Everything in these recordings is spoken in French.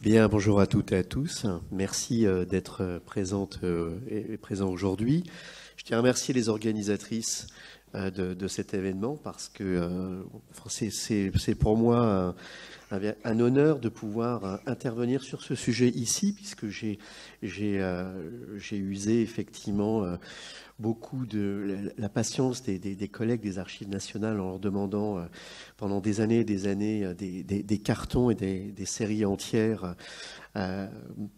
Bien, bonjour à toutes et à tous. Merci d'être présentes et présents aujourd'hui. Je tiens à remercier les organisatrices de cet événement parce que c'est pour moi un honneur de pouvoir intervenir sur ce sujet ici, puisque j'ai usé effectivement beaucoup de la patience des collègues des Archives nationales en leur demandant pendant des années et des années des cartons et des séries entières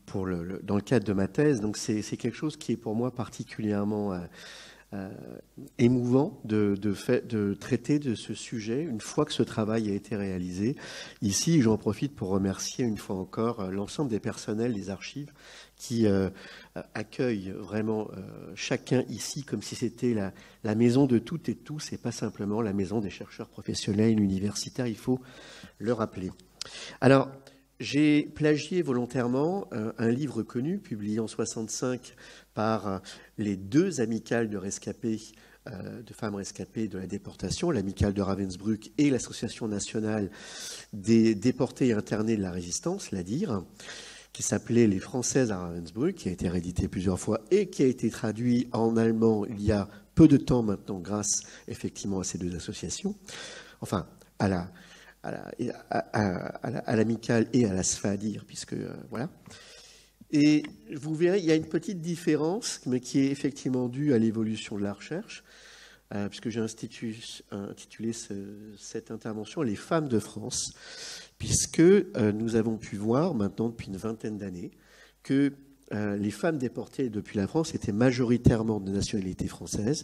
pour dans le cadre de ma thèse. Donc c'est quelque chose qui est pour moi particulièrement émouvant de traiter de ce sujet une fois que ce travail a été réalisé. Ici, j'en profite pour remercier une fois encore l'ensemble des personnels des archives qui accueillent vraiment chacun ici comme si c'était la maison de toutes et tous et pas simplement la maison des chercheurs professionnels universitaires, il faut le rappeler. Alors, j'ai plagié volontairement un livre connu, publié en 1965 par les deux amicales de rescapés, de femmes rescapées de la déportation, l'amicale de Ravensbrück et l'Association nationale des déportés et internés de la résistance, la DIR, qui s'appelait « Les Françaises à Ravensbrück », qui a été réédité plusieurs fois et qui a été traduit en allemand il y a peu de temps maintenant grâce effectivement à ces deux associations, enfin à l'amicale et à la SFADIR, puisque voilà. Et vous verrez, il y a une petite différence, mais qui est effectivement due à l'évolution de la recherche, puisque j'ai intitulé cette intervention « Les femmes de France », puisque nous avons pu voir maintenant depuis une vingtaine d'années que les femmes déportées depuis la France étaient majoritairement de nationalité française,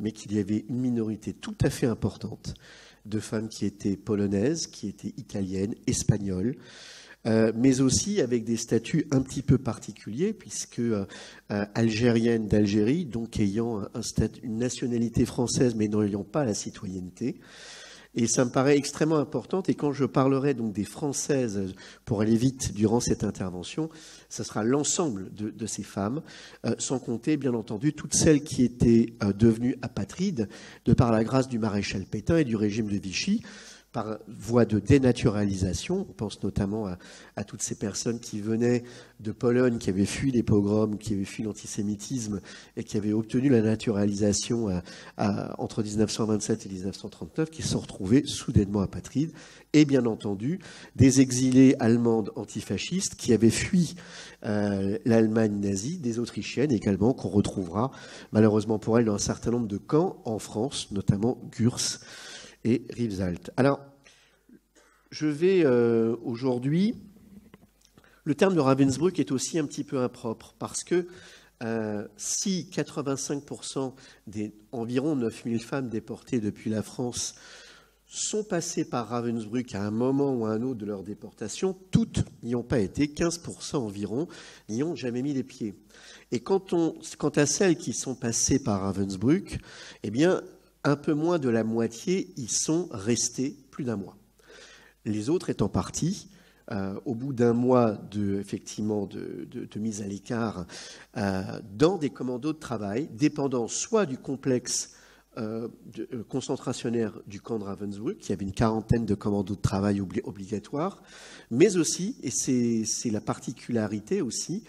mais qu'il y avait une minorité tout à fait importante de femmes qui étaient polonaises, qui étaient italiennes, espagnoles, mais aussi avec des statuts un petit peu particuliers, puisque algériennes d'Algérie, donc ayant une nationalité française, mais n'ayant pas la citoyenneté. Et ça me paraît extrêmement important. Et quand je parlerai donc des Françaises, pour aller vite durant cette intervention, ça sera l'ensemble de ces femmes, sans compter, bien entendu, toutes celles qui étaient devenues apatrides de par la grâce du maréchal Pétain et du régime de Vichy, par voie de dénaturalisation. On pense notamment à toutes ces personnes qui venaient de Pologne, qui avaient fui les pogroms, qui avaient fui l'antisémitisme et qui avaient obtenu la naturalisation entre 1927 et 1939, qui se sont retrouvées soudainement apatrides. Et bien entendu, des exilés allemandes antifascistes qui avaient fui l'Allemagne nazie, des Autrichiennes également, qu'on retrouvera malheureusement pour elles dans un certain nombre de camps en France, notamment Gurs et Rivesaltes. Alors, je vais aujourd'hui... Le terme de Ravensbrück est aussi un petit peu impropre, parce que si 85% des environ 9000 femmes déportées depuis la France sont passées par Ravensbrück à un moment ou à un autre de leur déportation, toutes n'y ont pas été, 15% environ n'y ont jamais mis les pieds. Et quant à celles qui sont passées par Ravensbrück, eh bien, un peu moins de la moitié y sont restés plus d'un mois. Les autres étant partis, au bout d'un mois de mise à l'écart, dans des commandos de travail, dépendant soit du complexe concentrationnaire du camp de Ravensbrück, qui avait une quarantaine de commandos de travail obligatoires, mais aussi, et c'est la particularité aussi,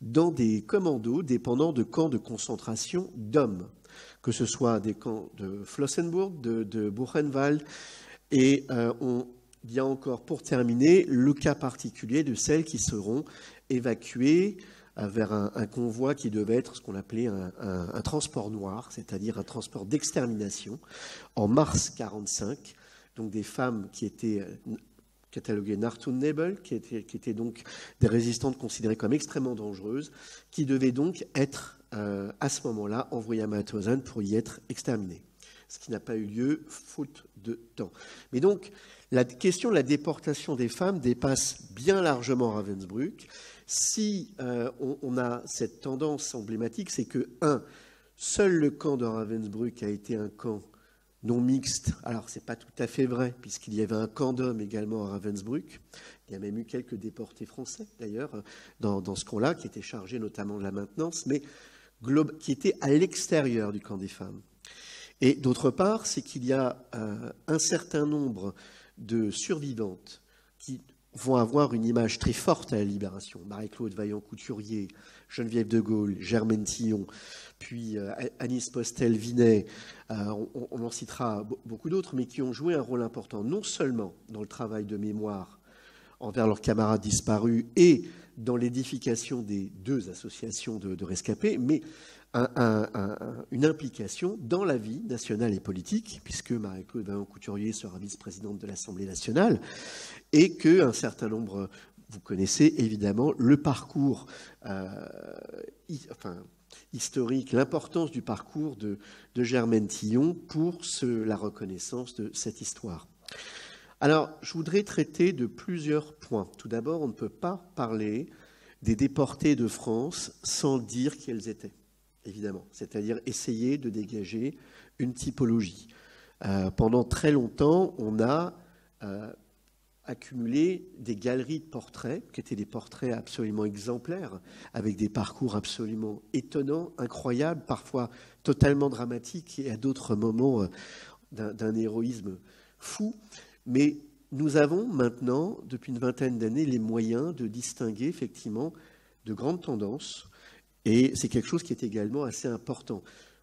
dans des commandos dépendant de camps de concentration d'hommes, que ce soit des camps de Flossenburg, de Buchenwald, et il y a encore, pour terminer, le cas particulier de celles qui seront évacuées vers un convoi qui devait être ce qu'on appelait un transport noir, c'est-à-dire un transport d'extermination, en mars 1945, donc des femmes qui étaient cataloguées Narthun-Nebel, qui étaient donc des résistantes considérées comme extrêmement dangereuses, qui devaient donc être à ce moment-là, envoyé à Mauthausen pour y être exterminé. Ce qui n'a pas eu lieu, faute de temps. Mais donc, la question de la déportation des femmes dépasse bien largement Ravensbrück. Si on a cette tendance emblématique, c'est que, un, seul le camp de Ravensbrück a été un camp non mixte. Alors, ce n'est pas tout à fait vrai, puisqu'il y avait un camp d'hommes également à Ravensbrück. Il y a même eu quelques déportés français, d'ailleurs, dans ce camp-là, qui étaient chargés notamment de la maintenance, mais qui était à l'extérieur du camp des femmes. Et d'autre part, c'est qu'il y a un certain nombre de survivantes qui vont avoir une image très forte à la Libération. Marie-Claude Vaillant-Couturier, Geneviève de Gaulle, Germaine Tillon, puis Anis Postel-Vinet, on en citera beaucoup d'autres, mais qui ont joué un rôle important, non seulement dans le travail de mémoire envers leurs camarades disparus et dans l'édification des deux associations de rescapés, mais une implication dans la vie nationale et politique, puisque Marie-Claude Vaillant-Couturier sera vice-présidente de l'Assemblée nationale, et qu'un certain nombre, vous connaissez évidemment le parcours historique, l'importance du parcours de Germaine Tillon pour la reconnaissance de cette histoire. Alors, je voudrais traiter de plusieurs points. Tout d'abord, on ne peut pas parler des déportés de France sans dire qui elles étaient, évidemment. C'est-à-dire essayer de dégager une typologie. Pendant très longtemps, on a accumulé des galeries de portraits, qui étaient des portraits absolument exemplaires, avec des parcours absolument étonnants, incroyables, parfois totalement dramatiques et à d'autres moments d'un héroïsme fou. Mais nous avons maintenant, depuis une vingtaine d'années, les moyens de distinguer effectivement de grandes tendances. Et c'est quelque chose qui est également assez important.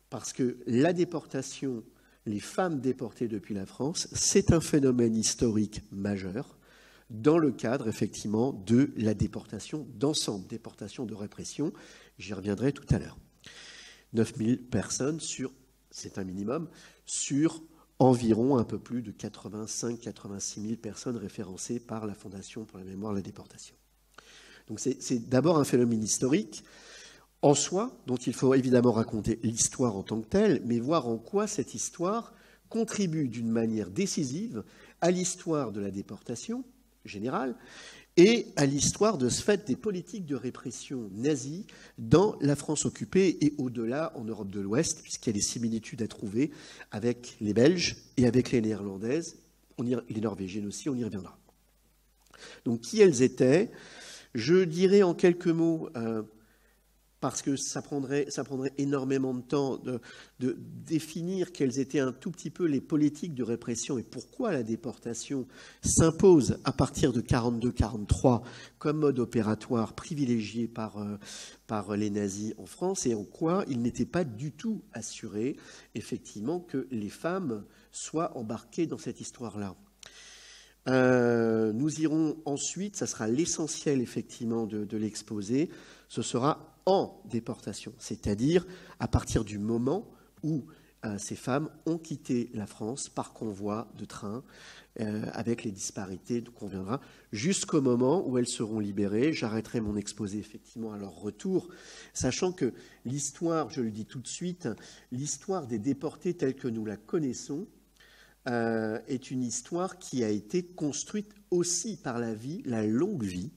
Parce que la déportation, les femmes déportées depuis la France, c'est un phénomène historique majeur dans le cadre effectivement de la déportation d'ensemble, déportation de répression. J'y reviendrai tout à l'heure. 9000 personnes sur, c'est un minimum, sur environ un peu plus de 85-86 000 personnes référencées par la Fondation pour la mémoire de la déportation. Donc c'est d'abord un phénomène historique en soi, dont il faut évidemment raconter l'histoire en tant que telle, mais voir en quoi cette histoire contribue d'une manière décisive à l'histoire de la déportation générale et à l'histoire de ce fait des politiques de répression nazie dans la France occupée et au-delà en Europe de l'Ouest, puisqu'il y a des similitudes à trouver avec les Belges et avec les Néerlandaises, les Norvégiennes aussi, on y reviendra. Donc qui elles étaient? Je dirais en quelques mots, parce que ça prendrait énormément de temps de définir quelles étaient un tout petit peu les politiques de répression et pourquoi la déportation s'impose à partir de 1942-1943 comme mode opératoire privilégié par les nazis en France, et en quoi il n'était pas du tout assuré, effectivement, que les femmes soient embarquées dans cette histoire-là. Nous irons ensuite, ça sera l'essentiel, effectivement, de l'exposé, ce sera en déportation, c'est-à-dire à partir du moment où ces femmes ont quitté la France par convoi de train, avec les disparités qu'on viendra, jusqu'au moment où elles seront libérées. J'arrêterai mon exposé effectivement à leur retour, sachant que l'histoire, je le dis tout de suite, l'histoire des déportés telle que nous la connaissons est une histoire qui a été construite aussi par la vie, la longue vie,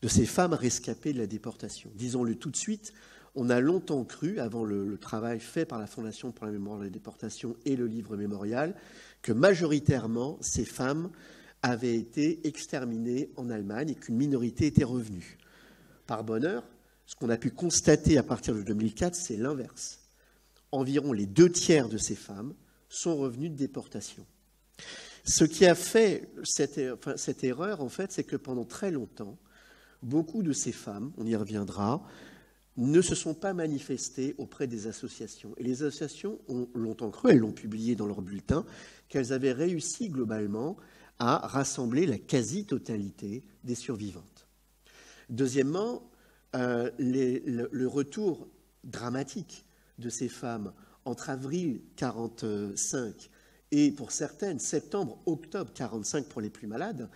de ces femmes rescapées de la déportation. Disons-le tout de suite, on a longtemps cru, avant le travail fait par la Fondation pour la mémoire de la déportation et le livre mémorial, que majoritairement, ces femmes avaient été exterminées en Allemagne et qu'une minorité était revenue. Par bonheur, ce qu'on a pu constater à partir de 2004, c'est l'inverse. Environ les 2 tiers de ces femmes sont revenues de déportation. Ce qui a fait cette erreur, en fait, c'est que pendant très longtemps, beaucoup de ces femmes, on y reviendra, ne se sont pas manifestées auprès des associations. Et les associations ont longtemps cru, elles l'ont publié dans leur bulletin, qu'elles avaient réussi globalement à rassembler la quasi-totalité des survivantes. Deuxièmement, le retour dramatique de ces femmes entre avril 1945 et pour certaines septembre, octobre 1945 pour les plus malades,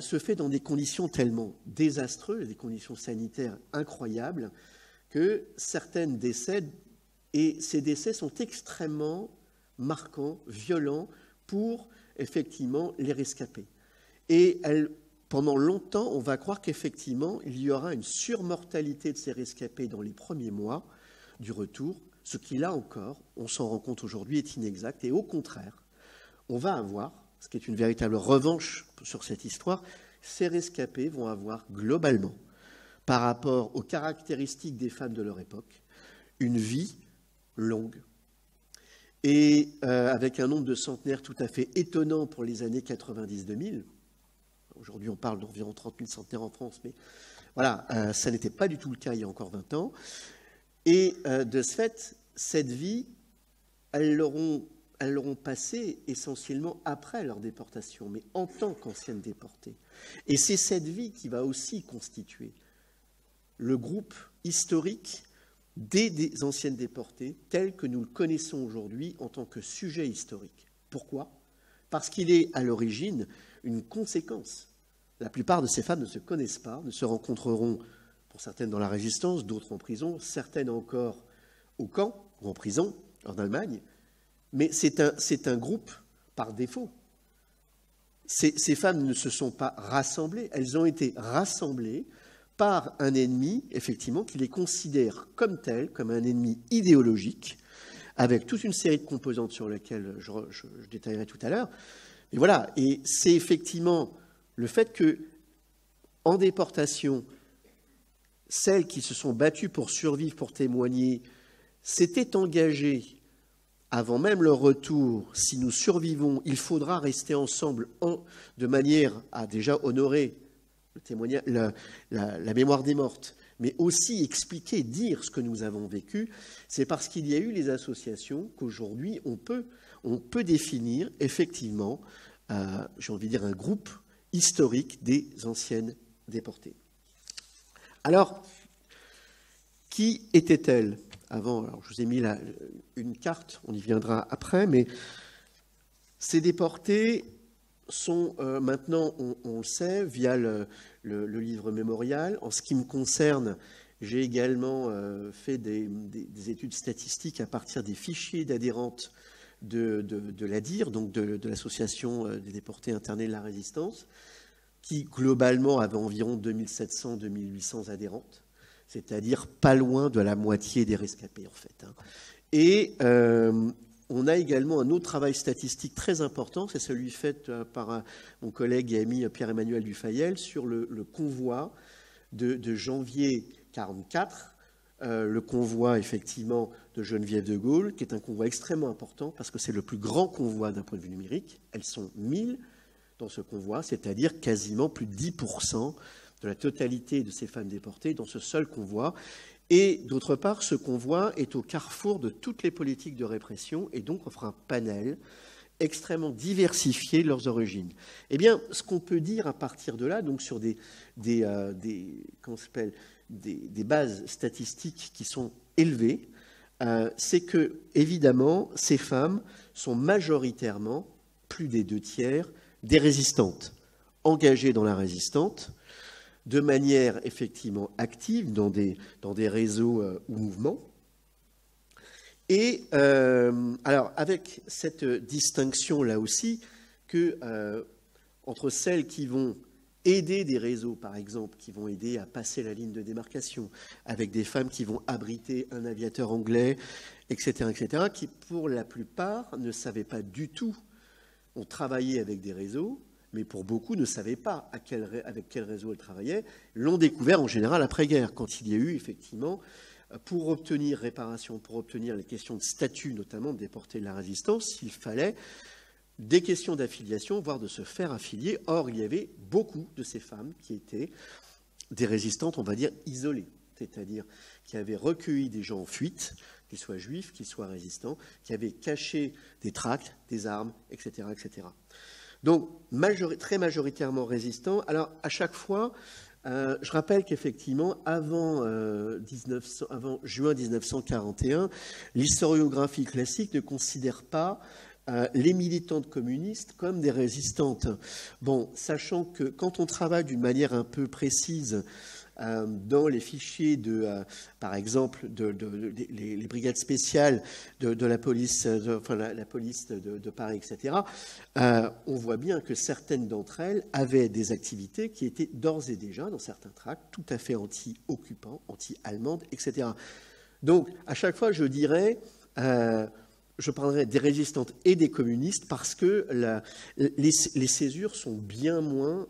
se fait dans des conditions tellement désastreuses, des conditions sanitaires incroyables, que certaines décèdent, et ces décès sont extrêmement marquants, violents, pour, effectivement, les rescapés. Et pendant longtemps, on va croire qu'effectivement, il y aura une surmortalité de ces rescapés dans les premiers mois du retour, ce qui, là encore, on s'en rend compte aujourd'hui, est inexact, et au contraire, on va avoir, ce qui est une véritable revanche sur cette histoire, ces rescapés vont avoir globalement, par rapport aux caractéristiques des femmes de leur époque, une vie longue. Et avec un nombre de centenaires tout à fait étonnant pour les années 90-2000, Aujourd'hui, on parle d'environ 30 000 centenaires en France, mais voilà, ça n'était pas du tout le cas il y a encore 20 ans. Et de ce fait, cette vie, elles l'auront passée essentiellement après leur déportation, mais en tant qu'anciennes déportées. Et c'est cette vie qui va aussi constituer le groupe historique des anciennes déportées, tel que nous le connaissons aujourd'hui en tant que sujet historique. Pourquoi ? Parce qu'il est à l'origine une conséquence. La plupart de ces femmes ne se connaissent pas, ne se rencontreront, pour certaines dans la Résistance, d'autres en prison, certaines encore au camp ou en prison, en Allemagne. Mais c'est un groupe par défaut. Ces femmes ne se sont pas rassemblées, elles ont été rassemblées par un ennemi, effectivement, qui les considère comme tels, comme un ennemi idéologique, avec toute une série de composantes sur lesquelles je détaillerai tout à l'heure. Et voilà, et c'est effectivement le fait que, en déportation, celles qui se sont battues pour survivre, pour témoigner, s'étaient engagées avant même leur retour. Si nous survivons, il faudra rester ensemble de manière à déjà honorer le témoignage, la mémoire des mortes, mais aussi expliquer, dire ce que nous avons vécu. C'est parce qu'il y a eu les associations qu'aujourd'hui on peut définir effectivement, j'ai envie de dire, un groupe historique des anciennes déportées. Alors, qui étaient-elles avant? Alors, je vous ai mis une carte, on y viendra après, mais ces déportées sont maintenant, on le sait, via le livre mémorial. En ce qui me concerne, j'ai également fait des études statistiques à partir des fichiers d'adhérentes de l'ADIR, donc de l'Association des déportés internés de la Résistance, qui globalement avait environ 2700-2800 adhérentes, c'est-à-dire pas loin de la moitié des rescapés en fait. Et on a également un autre travail statistique très important, c'est celui fait par mon collègue et ami Pierre-Emmanuel Dufayel sur le convoi de janvier 1944, le convoi effectivement de Geneviève de Gaulle, qui est un convoi extrêmement important parce que c'est le plus grand convoi d'un point de vue numérique. Elles sont 1000 dans ce convoi, c'est-à-dire quasiment plus de 10% de la totalité de ces femmes déportées dans ce seul convoi. Et d'autre part, ce convoi est au carrefour de toutes les politiques de répression et donc offre un panel extrêmement diversifié de leurs origines. Eh bien, ce qu'on peut dire à partir de là, donc sur des bases statistiques qui sont élevées, c'est que, évidemment, ces femmes sont majoritairement, plus des 2/3, des résistantes, engagées dans la résistance, de manière effectivement active dans des réseaux ou mouvements. Et alors, avec cette distinction là aussi, que entre celles qui vont aider des réseaux, par exemple, qui vont aider à passer la ligne de démarcation, avec des femmes qui vont abriter un aviateur anglais, etc., qui pour la plupart ne savaient pas du tout, ont travaillé avec des réseaux, mais pour beaucoup ne savaient pas avec quel réseau elle travaillait, l'ont découvert en général après-guerre, quand il y a eu effectivement, pour obtenir réparation, pour obtenir les questions de statut, notamment déportés de la résistance, il fallait des questions d'affiliation, voire de se faire affilier. Or, il y avait beaucoup de ces femmes qui étaient des résistantes, on va dire, isolées, c'est-à-dire qui avaient recueilli des gens en fuite, qu'ils soient juifs, qu'ils soient résistants, qui avaient caché des tracts, des armes, etc. Donc, très majoritairement résistants. Alors, à chaque fois, je rappelle qu'effectivement, avant juin 1941, l'historiographie classique ne considère pas les militantes communistes comme des résistantes. Bon, sachant que quand on travaille d'une manière un peu précise dans les fichiers, par exemple, les brigades spéciales de la police de Paris, etc., on voit bien que certaines d'entre elles avaient des activités qui étaient d'ores et déjà, dans certains tracts, tout à fait anti-occupants, anti-allemandes, etc. Donc, à chaque fois, je dirais... je parlerai des résistantes et des communistes parce que les césures sont bien moins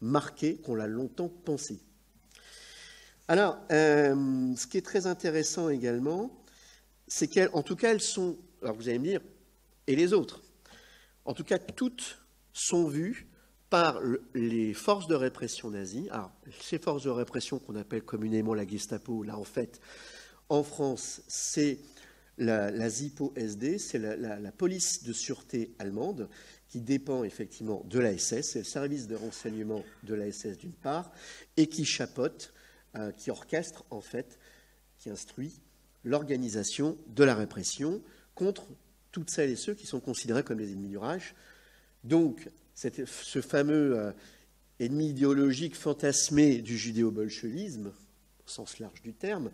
marquées qu'on l'a longtemps pensé. Alors, ce qui est très intéressant également, c'est qu'elles sont, alors vous allez me dire, et les autres, en tout cas toutes sont vues par les forces de répression nazies. Alors, ces forces de répression qu'on appelle communément la Gestapo, là en fait, en France, c'est la SiPo-SD, c'est la police de sûreté allemande qui dépend effectivement de la SS, c'est le service de renseignement de la SS d'une part, et qui chapeaute, qui orchestre en fait, qui instruit l'organisation de la répression contre toutes celles et ceux qui sont considérés comme les ennemis du Reich. Donc, ce fameux ennemi idéologique fantasmé du judéo-bolchevisme, au sens large du terme,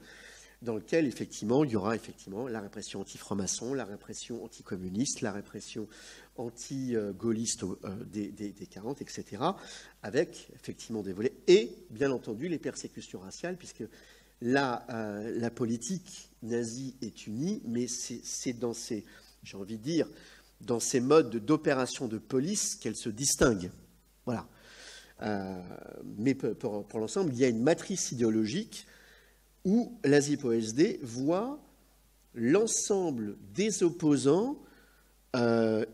dans lequel effectivement il y aura effectivement la répression anti-franc-maçon, la répression anti-communiste, la répression anti-gaulliste des 40, etc., avec effectivement des volets, et bien entendu les persécutions raciales, puisque la politique nazie est unie, mais c'est dans ces, j'ai envie de dire, dans ces modes d'opération de police qu'elle se distingue. Voilà. Mais pour l'ensemble, il y a une matrice idéologique où la SiPo-SD voit l'ensemble des opposants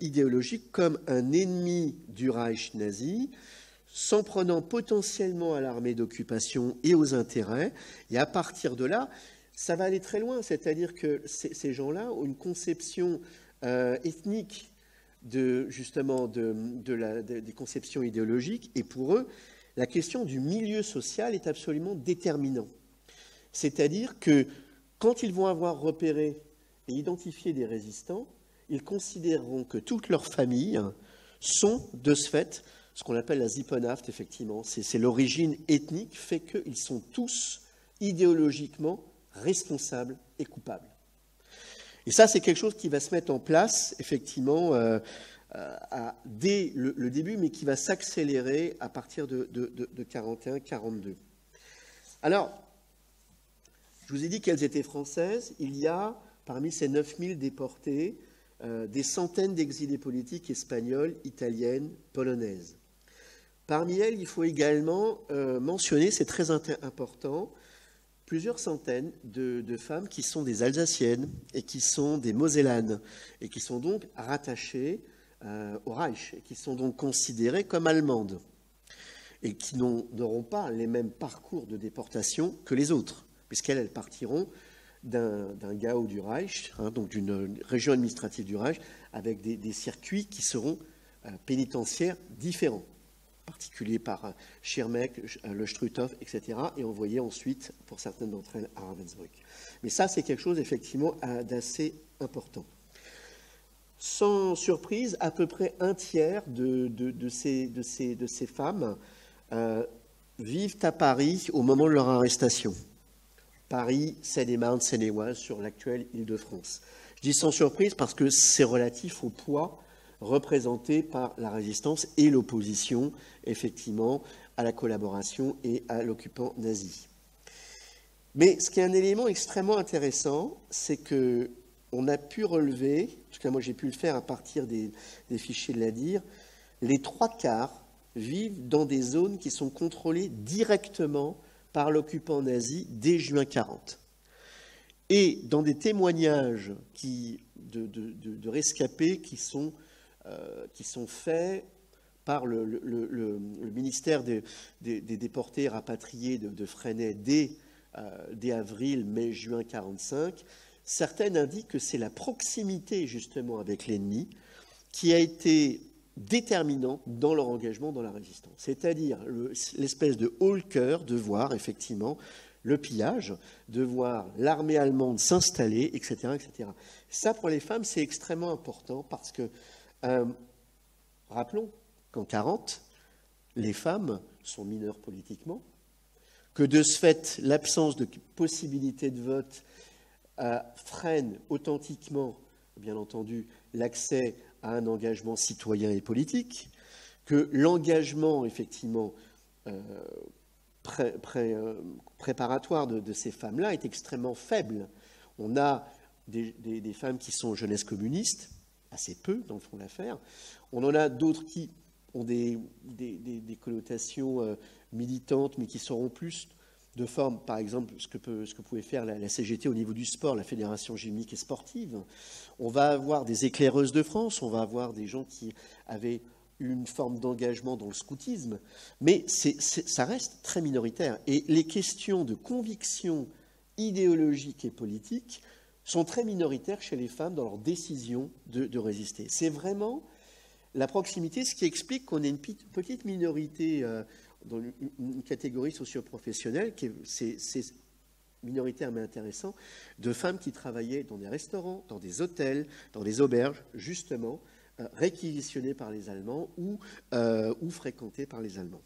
idéologiques comme un ennemi du Reich nazi, s'en prenant potentiellement à l'armée d'occupation et aux intérêts. Et à partir de là, ça va aller très loin. C'est-à-dire que ces gens-là ont une conception ethnique des conceptions idéologiques, et pour eux, la question du milieu social est absolument déterminante. C'est-à-dire que quand ils vont avoir repéré et identifié des résistants, ils considéreront que toutes leurs familles sont, de ce fait, ce qu'on appelle la Siponhaft, effectivement. C'est l'origine ethnique fait qu'ils sont tous idéologiquement responsables et coupables. Et ça, c'est quelque chose qui va se mettre en place, effectivement, dès le début, mais qui va s'accélérer à partir de 41-42. Alors, je vous ai dit qu'elles étaient françaises. Il y a, parmi ces 9000 déportés, des centaines d'exilés politiques espagnols, italiennes, polonaises. Parmi elles, il faut également mentionner, c'est très important, plusieurs centaines de femmes qui sont des Alsaciennes et qui sont des Mosellanes et qui sont donc rattachées au Reich et qui sont donc considérées comme allemandes et qui n'auront pas les mêmes parcours de déportation que les autres, puisqu'elles partiront d'un Gau du Reich, hein, donc d'une région administrative du Reich, avec des circuits qui seront pénitentiaires différents, en particulier par Schirmeck, le Struthof, etc., et envoyés ensuite, pour certaines d'entre elles, à Ravensbrück. Mais ça, c'est quelque chose, effectivement, d'assez important. Sans surprise, à peu près un tiers de ces femmes vivent à Paris au moment de leur arrestation. Paris, Seine-et-Marne, Seine-et-Oise, sur l'actuelle Île-de-France. Je dis sans surprise parce que c'est relatif au poids représenté par la résistance et l'opposition, effectivement, à la collaboration et à l'occupant nazi. Mais ce qui est un élément extrêmement intéressant, c'est qu'on a pu relever, parce que moi j'ai pu le faire à partir des fichiers de la DIR, les 3/4 vivent dans des zones qui sont contrôlées directement par l'occupant nazi dès juin 40. Et dans des témoignages de rescapés qui sont faits par le ministère des déportés rapatriés de Freinet dès avril, mai, juin 1945, certaines indiquent que c'est la proximité justement avec l'ennemi qui a été déterminant dans leur engagement dans la résistance. C'est-à-dire l'espèce de haut-le-cœur de voir effectivement le pillage, de voir l'armée allemande s'installer, etc., etc. Ça, pour les femmes, c'est extrêmement important parce que, rappelons qu'en 40, les femmes sont mineures politiquement, que de ce fait, l'absence de possibilité de vote freine authentiquement, bien entendu, l'accès à un engagement citoyen et politique, que l'engagement, effectivement, préparatoire de ces femmes-là est extrêmement faible. On a des femmes qui sont jeunesse communiste, assez peu dans le fond de l'affaire. On en a d'autres qui ont des connotations militantes, mais qui seront plus de forme, par exemple, ce que pouvait faire la CGT au niveau du sport, la Fédération Gymnique et Sportive. On va avoir des éclaireuses de France, on va avoir des gens qui avaient une forme d'engagement dans le scoutisme, mais ça reste très minoritaire. Et les questions de conviction idéologique et politique sont très minoritaires chez les femmes dans leur décision de résister. C'est vraiment la proximité, ce qui explique qu'on ait une petite minorité dans une catégorie socioprofessionnelle, c'est minoritaire mais intéressant, de femmes qui travaillaient dans des restaurants, dans des hôtels, dans des auberges, justement, réquisitionnées par les Allemands ou fréquentées par les Allemands.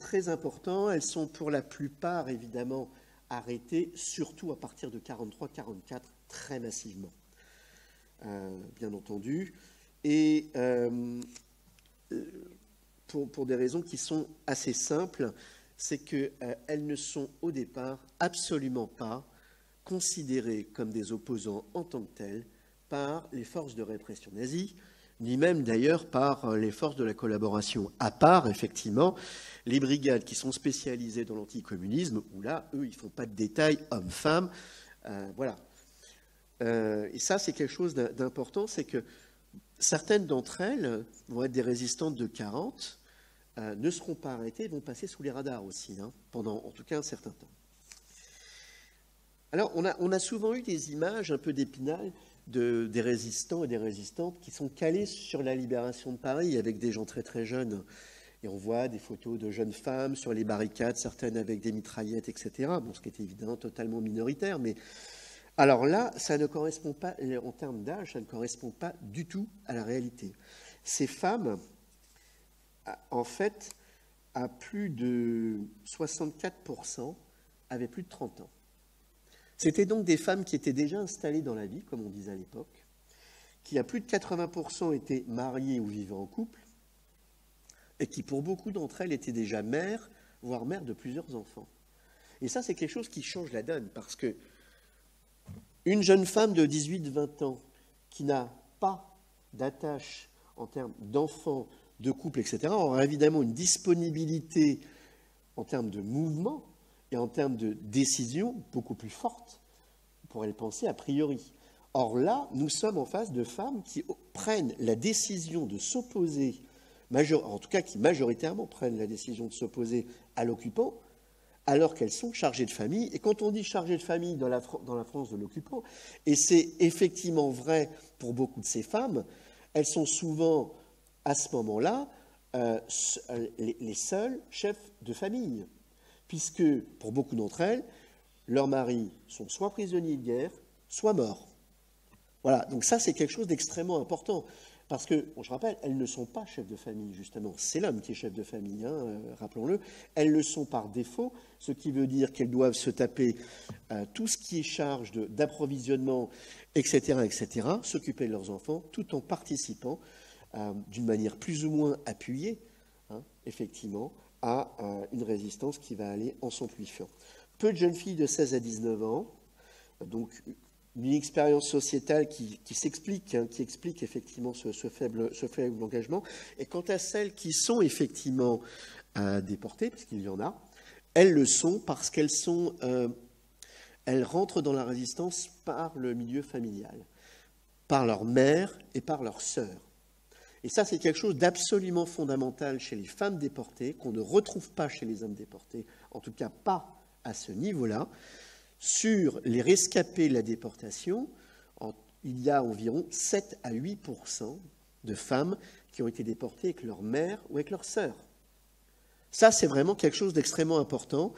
Très important, elles sont pour la plupart, évidemment, arrêtées, surtout à partir de 1943-1944, très massivement. Bien entendu, et pour des raisons qui sont assez simples, c'est qu'elles ne sont au départ absolument pas considérées comme des opposants en tant que tels par les forces de répression nazie, ni même d'ailleurs par les forces de la collaboration, à part effectivement les brigades qui sont spécialisées dans l'anticommunisme, où là, eux, ils ne font pas de détails, hommes-femmes, voilà. Et ça, c'est quelque chose d'important, c'est que certaines d'entre elles vont être des résistantes de 40, ne seront pas arrêtées, vont passer sous les radars aussi, hein, pendant en tout cas un certain temps. Alors, on a souvent eu des images un peu d'épinal des résistants et des résistantes qui sont calés sur la libération de Paris avec des gens très très jeunes. Et on voit des photos de jeunes femmes sur les barricades, certaines avec des mitraillettes, etc. Bon, ce qui est évidemment totalement minoritaire, mais... Alors là, ça ne correspond pas, en termes d'âge, ça ne correspond pas du tout à la réalité. Ces femmes, en fait, à plus de 64%, avaient plus de 30 ans. C'était donc des femmes qui étaient déjà installées dans la vie, comme on disait à l'époque, qui à plus de 80% étaient mariées ou vivaient en couple, et qui pour beaucoup d'entre elles étaient déjà mères, voire mères de plusieurs enfants. Et ça, c'est quelque chose qui change la donne, parce que une jeune femme de 18-20 ans qui n'a pas d'attache en termes d'enfants, de couple, etc., aura évidemment une disponibilité en termes de mouvement et en termes de décision beaucoup plus forte, on pourrait le penser a priori. Or là, nous sommes en face de femmes qui prennent la décision de s'opposer, en tout cas qui majoritairement prennent la décision de s'opposer à l'occupant, alors qu'elles sont chargées de famille. Et quand on dit chargées de famille dans la France de l'occupant, et c'est effectivement vrai pour beaucoup de ces femmes, elles sont souvent, à ce moment-là, les seules chefs de famille, puisque pour beaucoup d'entre elles, leurs maris sont soit prisonniers de guerre, soit morts. Voilà, donc ça c'est quelque chose d'extrêmement important, parce que, bon, je rappelle, elles ne sont pas chefs de famille, justement. C'est l'homme qui est chef de famille, hein, rappelons-le. Elles le sont par défaut, ce qui veut dire qu'elles doivent se taper tout ce qui est charge d'approvisionnement, etc., s'occuper de leurs enfants, tout en participant d'une manière plus ou moins appuyée, hein, effectivement, à une résistance qui va aller en s'amplifiant. Peu de jeunes filles de 16 à 19 ans, donc... une expérience sociétale qui s'explique, hein, qui explique effectivement ce faible engagement. Et quant à celles qui sont effectivement déportées, parce qu'il y en a, elles le sont parce qu'elles sont, elles rentrent dans la résistance par le milieu familial, par leur mère et par leur sœur. Et ça, c'est quelque chose d'absolument fondamental chez les femmes déportées, qu'on ne retrouve pas chez les hommes déportés, en tout cas pas à ce niveau-là. Sur les rescapés de la déportation, il y a environ 7 à 8% de femmes qui ont été déportées avec leur mère ou avec leur sœur. Ça, c'est vraiment quelque chose d'extrêmement important.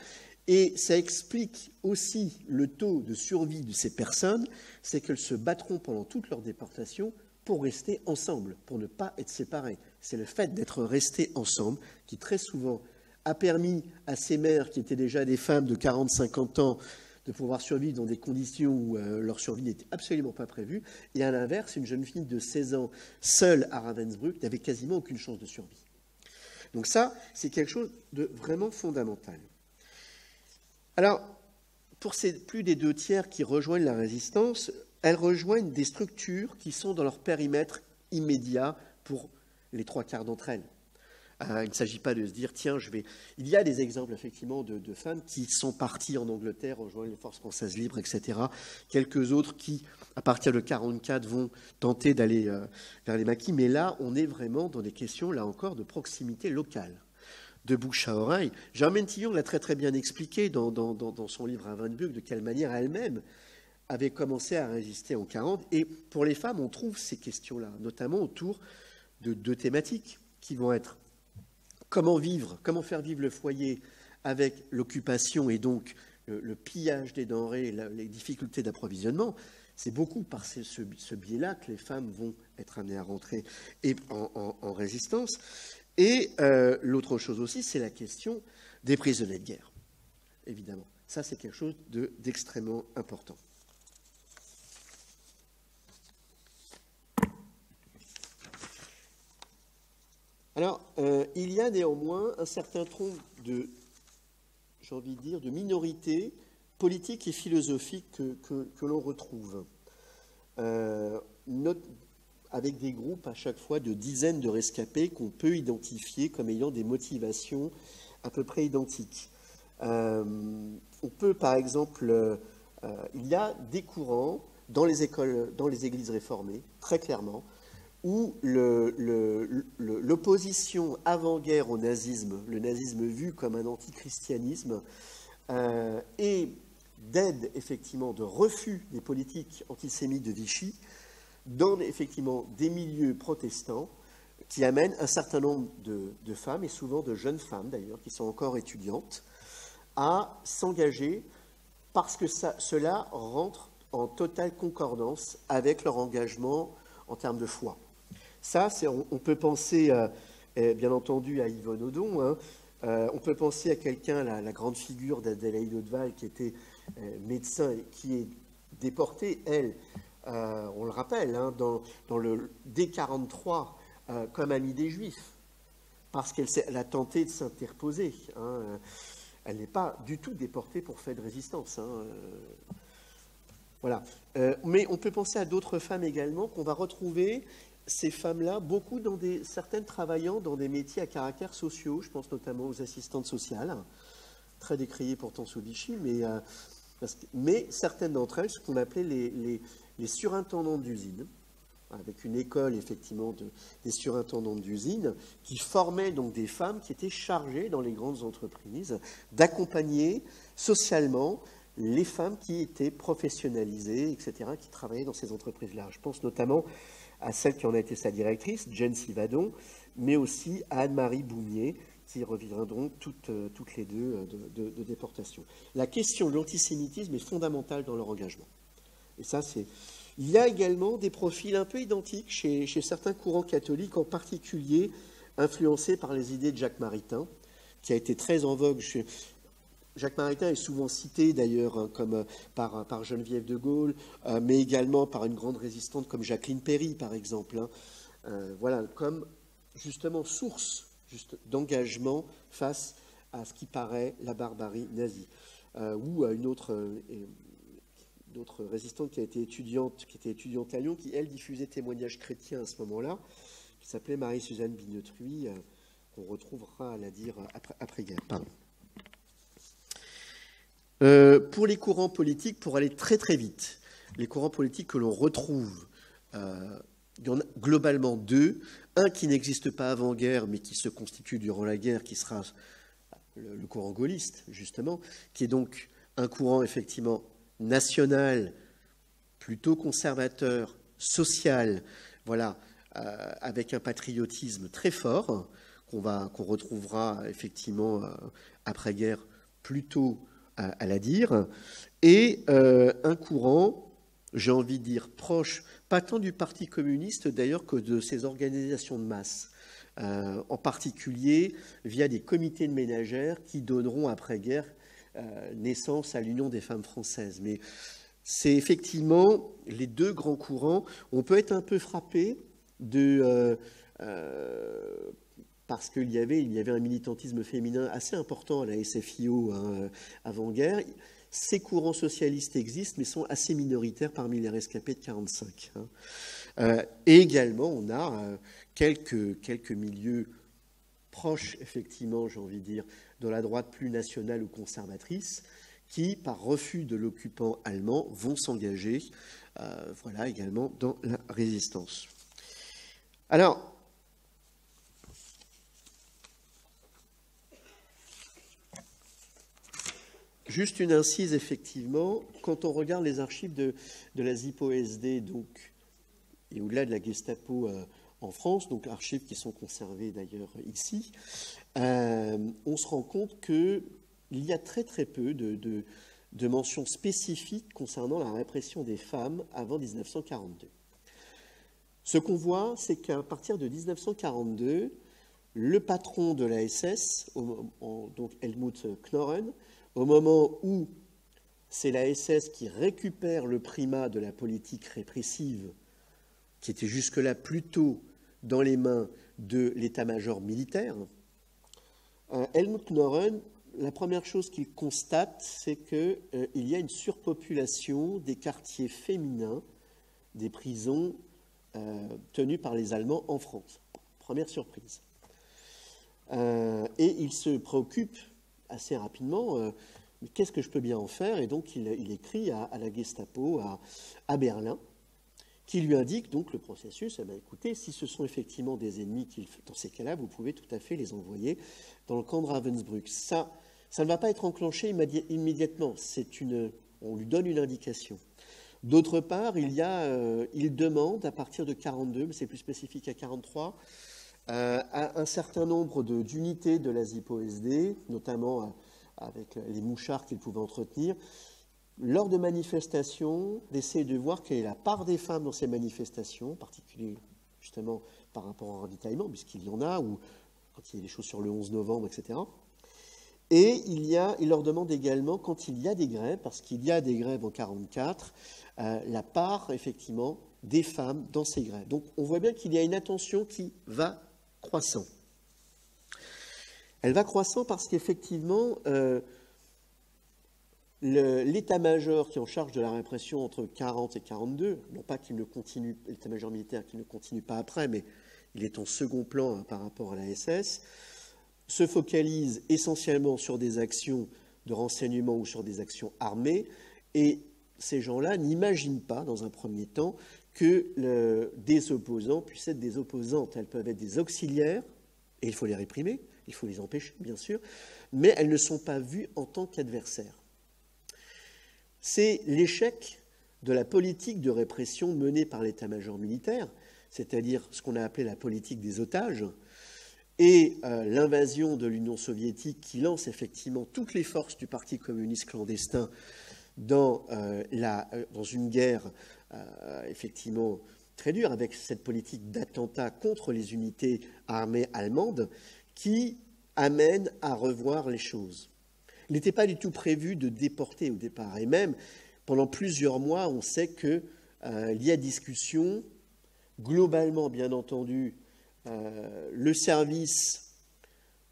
Et ça explique aussi le taux de survie de ces personnes, c'est qu'elles se battront pendant toute leur déportation pour rester ensemble, pour ne pas être séparées. C'est le fait d'être restées ensemble qui, très souvent, a permis à ces mères, qui étaient déjà des femmes de 40-50 ans, de pouvoir survivre dans des conditions où leur survie n'était absolument pas prévue. Et à l'inverse, une jeune fille de 16 ans, seule à Ravensbrück, n'avait quasiment aucune chance de survie. Donc ça, c'est quelque chose de vraiment fondamental. Alors, pour ces plus des 2/3 qui rejoignent la résistance, elles rejoignent des structures qui sont dans leur périmètre immédiat pour les 3/4 d'entre elles. Il ne s'agit pas de se dire, tiens, je vais... Il y a des exemples, effectivement, de femmes qui sont parties en Angleterre, rejoignent les forces françaises libres, etc. Quelques autres qui, à partir de 1944, vont tenter d'aller vers les maquis. Mais là, on est vraiment dans des questions, là encore, de proximité locale, de bouche à oreille. Germaine Tillon l'a très bien expliqué dans son livre à Windbück, de quelle manière elle-même avait commencé à résister en 1940. Et pour les femmes, on trouve ces questions-là, notamment autour de deux thématiques qui vont être comment vivre, comment faire vivre le foyer avec l'occupation et donc le pillage des denrées, les difficultés d'approvisionnement. C'est beaucoup par ce biais-là que les femmes vont être amenées à rentrer et en résistance. Et l'autre chose aussi, c'est la question des prisonniers de guerre, évidemment. Ça, c'est quelque chose d'extrêmement important. Alors, il y a néanmoins un certain nombre de, j'ai envie de dire, de minorités politiques et philosophiques que l'on retrouve, avec des groupes à chaque fois de dizaines de rescapés qu'on peut identifier comme ayant des motivations à peu près identiques. On peut, par exemple, il y a des courants dans les écoles, dans les églises réformées, très clairement, où l'opposition avant-guerre au nazisme, le nazisme vu comme un antichristianisme, et d'aide, effectivement, de refus des politiques antisémites de Vichy, dans, effectivement, des milieux protestants, qui amènent un certain nombre de femmes, et souvent de jeunes femmes, d'ailleurs, qui sont encore étudiantes, à s'engager, parce que cela rentre en totale concordance avec leur engagement en termes de foi. Ça, on peut penser, bien entendu, à Yvonne Audon, hein, on peut penser à quelqu'un, la grande figure d'Adélaïde Hauteval, qui était médecin, qui est déportée, elle, on le rappelle, hein, dès 1943, comme amie des Juifs, parce qu'elle a tenté de s'interposer. Hein, elle n'est pas du tout déportée pour fait de résistance. Hein, voilà. Mais on peut penser à d'autres femmes également, qu'on va retrouver... Ces femmes-là, beaucoup certaines travaillant dans des métiers à caractère sociaux, je pense notamment aux assistantes sociales, très décriées pourtant sous Vichy, mais certaines d'entre elles, ce qu'on appelait les surintendantes d'usine, avec une école effectivement des surintendantes d'usine, qui formaient donc des femmes qui étaient chargées dans les grandes entreprises d'accompagner socialement les femmes qui étaient professionnalisées, etc., qui travaillaient dans ces entreprises-là. Je pense notamment à celle qui en a été sa directrice, Jane Sivadon, mais aussi à Anne-Marie Boumier, qui reviendront toutes les deux de déportation. La question de l'antisémitisme est fondamentale dans leur engagement. Et ça, c'est... Il y a également des profils un peu identiques chez certains courants catholiques, en particulier influencés par les idées de Jacques Maritain, qui a été très en vogue chez... Jacques Maritain est souvent cité d'ailleurs comme par Geneviève de Gaulle, mais également par une grande résistante comme Jacqueline Perry, par exemple. Hein, voilà, comme justement source d'engagement face à ce qui paraît la barbarie nazie. Ou à une autre résistante qui était étudiante à Lyon, qui elle diffusait témoignages chrétiens à ce moment-là, qui s'appelait Marie-Suzanne Bignotruy, qu'on retrouvera à la dire après-guerre. Pardon. Pour les courants politiques, pour aller très très vite, les courants politiques que l'on retrouve, il y en a globalement deux. Un qui n'existe pas avant-guerre, mais qui se constitue durant la guerre, qui sera le courant gaulliste, justement, qui est donc un courant effectivement national, plutôt conservateur, social, voilà, avec un patriotisme très fort, qu'on retrouvera effectivement après-guerre plutôt à la dire, et un courant, j'ai envie de dire, proche, pas tant du Parti communiste d'ailleurs que de ses organisations de masse, en particulier via des comités de ménagères qui donneront après-guerre naissance à l'Union des femmes françaises. Mais c'est effectivement les deux grands courants. On peut être un peu frappé parce qu'il y avait un militantisme féminin assez important à la SFIO, hein, avant-guerre. Ces courants socialistes existent, mais sont assez minoritaires parmi les rescapés de 1945. Hein. Et également, on a quelques milieux proche, effectivement, j'ai envie de dire, de la droite plus nationale ou conservatrice, qui, par refus de l'occupant allemand, vont s'engager voilà, également dans la résistance. Alors, juste une incise, effectivement, quand on regarde les archives de la ZIPO-SD, donc, et au-delà de la Gestapo en France, donc archives qui sont conservées d'ailleurs ici, on se rend compte qu'il y a très peu de mentions spécifiques concernant la répression des femmes avant 1942. Ce qu'on voit, c'est qu'à partir de 1942, le patron de la SS, donc Helmut Knoren, au moment où c'est la SS qui récupère le primat de la politique répressive, qui était jusque-là plutôt dans les mains de l'état-major militaire, Helmut Knoren, la première chose qu'il constate, c'est qu'il y a une surpopulation des quartiers féminins, des prisons tenues par les Allemands en France. Première surprise. Et il se préoccupe assez rapidement, mais qu'est-ce que je peux bien en faire? Et donc il écrit à la Gestapo à Berlin, qui lui indique donc le processus. Eh bien, écoutez, si ce sont effectivement des ennemis, dans ces cas-là, vous pouvez tout à fait les envoyer dans le camp de Ravensbrück. Ça ne va pas être enclenché immédiatement. On lui donne une indication. D'autre part, il demande, à partir de 1942, mais c'est plus spécifique à 1943, un certain nombre d'unités de la ZIPO-SD, notamment avec les mouchards qu'il pouvait entretenir, lors de manifestations, d'essayer de voir quelle est la part des femmes dans ces manifestations, en particulier justement par rapport au ravitaillement, puisqu'il y en a, ou quand il y a des choses sur le 11 novembre, etc. Et il leur demande également, quand il y a des grèves, parce qu'il y a des grèves en 1944, la part, effectivement, des femmes dans ces grèves. Donc on voit bien qu'il y a une attention qui va croissant. Elle va croissant parce qu'effectivement... l'état-major qui est en charge de la répression entre 1940 et 1942, non pas qu'il ne continue, l'état-major militaire qui ne continue pas après, mais il est en second plan par rapport à la SS, se focalise essentiellement sur des actions de renseignement ou sur des actions armées, et ces gens-là n'imaginent pas, dans un premier temps, que des opposants puissent être des opposantes. Elles peuvent être des auxiliaires, et il faut les réprimer, il faut les empêcher, bien sûr, mais elles ne sont pas vues en tant qu'adversaires. C'est l'échec de la politique de répression menée par l'état-major militaire, c'est-à-dire ce qu'on a appelé la politique des otages, et l'invasion de l'Union soviétique qui lance effectivement toutes les forces du Parti communiste clandestin dans une guerre effectivement très dure, avec cette politique d'attentat contre les unités armées allemandes qui amène à revoir les choses. Il n'était pas du tout prévu de déporter au départ. Et même, pendant plusieurs mois, on sait qu'il y a discussion. Globalement, bien entendu, le service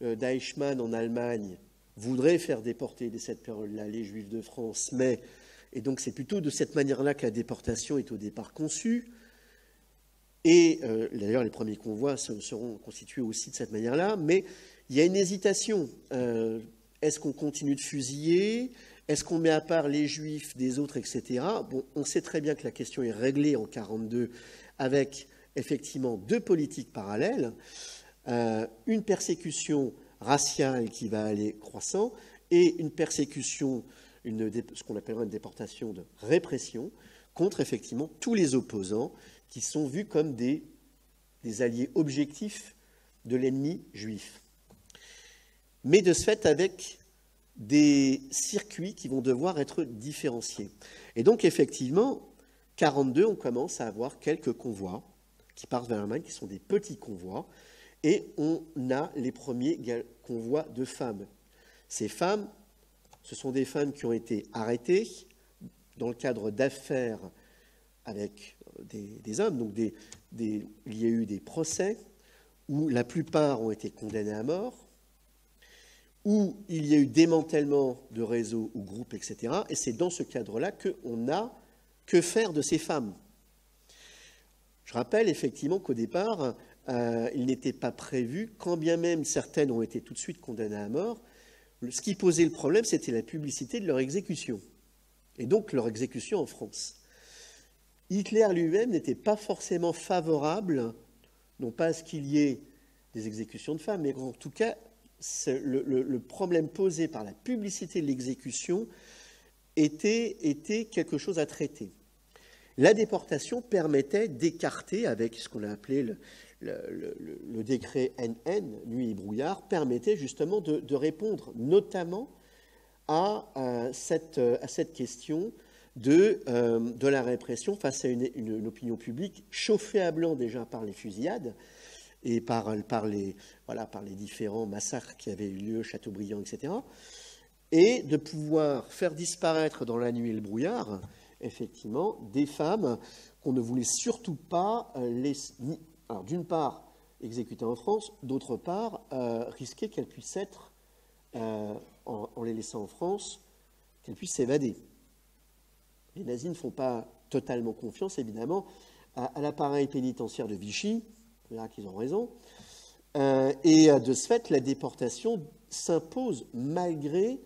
d'Eichmann en Allemagne voudrait faire déporter dès cette période-là les Juifs de France. Et donc, c'est plutôt de cette manière-là que la déportation est au départ conçue. Et d'ailleurs, les premiers convois seront constitués aussi de cette manière-là. Mais il y a une hésitation. Est-ce qu'on continue de fusiller? Est-ce qu'on met à part les Juifs des autres, etc. Bon, on sait très bien que la question est réglée en 1942 avec, effectivement, deux politiques parallèles. Une persécution raciale qui va aller croissant et une persécution, ce qu'on appellera une déportation de répression, contre, effectivement, tous les opposants qui sont vus comme des alliés objectifs de l'ennemi juif. Mais de ce fait avec des circuits qui vont devoir être différenciés. Et donc effectivement, 1942, on commence à avoir quelques convois qui partent vers l'Allemagne, qui sont des petits convois, et on a les premiers convois de femmes. Ces femmes, ce sont des femmes qui ont été arrêtées dans le cadre d'affaires avec des hommes, donc il y a eu des procès où la plupart ont été condamnés à mort, où il y a eu démantèlement de réseaux ou groupes, etc. Et c'est dans ce cadre-là qu'on a que faire de ces femmes. Je rappelle effectivement qu'au départ, il n'était pas prévu, quand bien même certaines ont été tout de suite condamnées à mort. Ce qui posait le problème, c'était la publicité de leur exécution, et donc leur exécution en France. Hitler lui-même n'était pas forcément favorable, non pas à ce qu'il y ait des exécutions de femmes, mais en tout cas, le problème posé par la publicité de l'exécution était quelque chose à traiter. La déportation permettait d'écarter, avec ce qu'on a appelé le décret NN, nuit et brouillard, permettait justement de répondre notamment à cette question de la répression face à une opinion publique chauffée à blanc déjà par les fusillades et par les différents massacres qui avaient eu lieu, Chateaubriand, etc., et de pouvoir faire disparaître dans la nuit et le brouillard, effectivement, des femmes qu'on ne voulait surtout pas laisser, alors d'une part exécutées en France, d'autre part risquer qu'elles puissent être, en les laissant en France, qu'elles puissent s'évader. Les nazis ne font pas totalement confiance, évidemment, à l'appareil pénitentiaire de Vichy, on verra qu'ils ont raison, et de ce fait, la déportation s'impose malgré,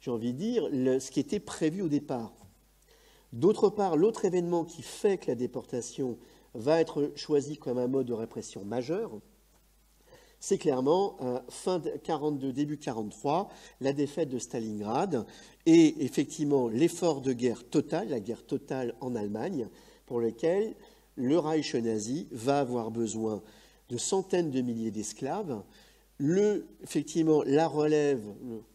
j'ai envie de dire, ce qui était prévu au départ. D'autre part, l'autre événement qui fait que la déportation va être choisie comme un mode de répression majeur, c'est clairement fin 1942, début 1943, la défaite de Stalingrad et effectivement l'effort de guerre totale, la guerre totale en Allemagne, pour lequel le Reich nazi va avoir besoin de centaines de milliers d'esclaves. Effectivement, la relève,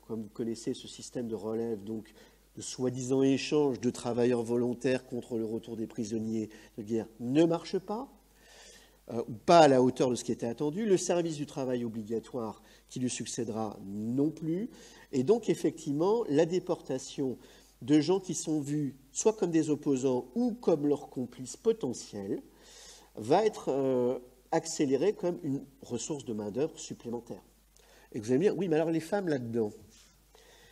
comme vous connaissez ce système de relève, donc de soi-disant échange de travailleurs volontaires contre le retour des prisonniers de guerre, ne marche pas, pas à la hauteur de ce qui était attendu. Le service du travail obligatoire qui lui succédera non plus. Et donc, effectivement, la déportation de gens qui sont vus soit comme des opposants ou comme leurs complices potentiels va être accélérée comme une ressource de main-d'œuvre supplémentaire. Et vous allez me dire, oui, mais alors les femmes là-dedans?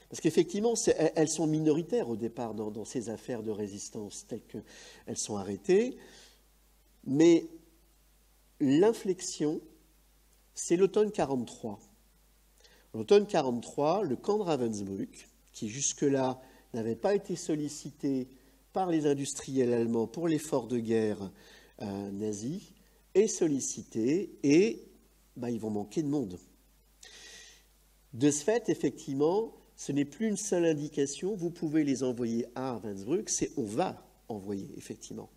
Parce qu'effectivement, elles sont minoritaires au départ dans ces affaires de résistance telles qu'elles sont arrêtées. Mais l'inflexion, c'est l'automne 1943. L'automne 1943, le camp de Ravensbrück, qui jusque-là n'avait pas été sollicité par les industriels allemands pour l'effort de guerre nazi, est sollicité et ils vont manquer de monde. De ce fait, effectivement, ce n'est plus une seule indication, vous pouvez les envoyer à Ravensbrück, c'est on va envoyer effectivement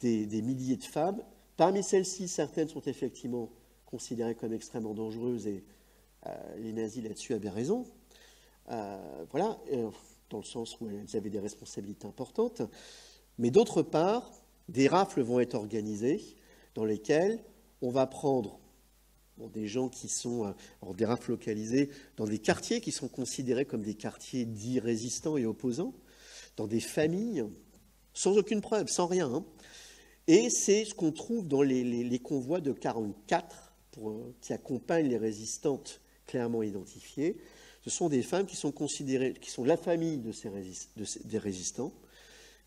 des milliers de femmes. Parmi celles-ci, certaines sont effectivement considérées comme extrêmement dangereuses et les nazis là-dessus avaient raison, dans le sens où elles avaient des responsabilités importantes. Mais d'autre part, des rafles vont être organisées dans lesquelles on va prendre des gens qui sont, des rafles localisées, dans des quartiers qui sont considérés comme des quartiers dits résistants et opposants, dans des familles, sans aucune preuve, sans rien. Et c'est ce qu'on trouve dans les convois de 1944 qui accompagnent les résistantes clairement identifiées. Ce sont des femmes qui sont considérées, qui sont la famille des résistants,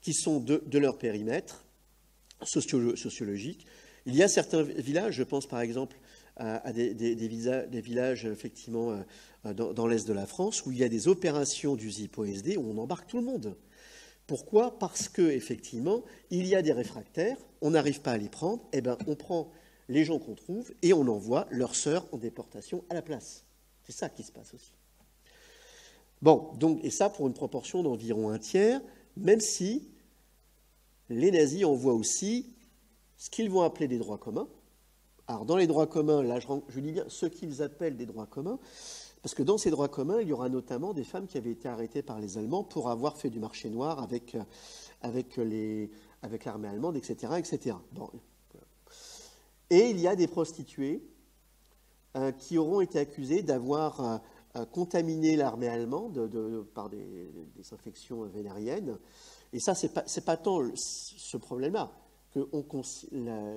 qui sont de leur périmètre sociologique. Il y a certains villages, je pense par exemple à des villages effectivement dans l'est de la France où il y a des opérations du ZIPOSD où on embarque tout le monde. Pourquoi? Parce que effectivement il y a des réfractaires, on n'arrive pas à les prendre, et on prend les gens qu'on trouve et on envoie leurs sœurs en déportation à la place. C'est ça qui se passe aussi. Bon, donc, et ça pour une proportion d'environ 1/3, même si les nazis envoient aussi ce qu'ils vont appeler des droits communs. Alors, dans les droits communs, là, je dis bien ce qu'ils appellent des droits communs, parce que dans ces droits communs, il y aura notamment des femmes qui avaient été arrêtées par les Allemands pour avoir fait du marché noir avec l'armée allemande, etc., etc. Bon. Et il y a des prostituées qui auront été accusées d'avoir contaminé l'armée allemande par des infections vénériennes. Et ça, ce n'est pas tant ce problème-là.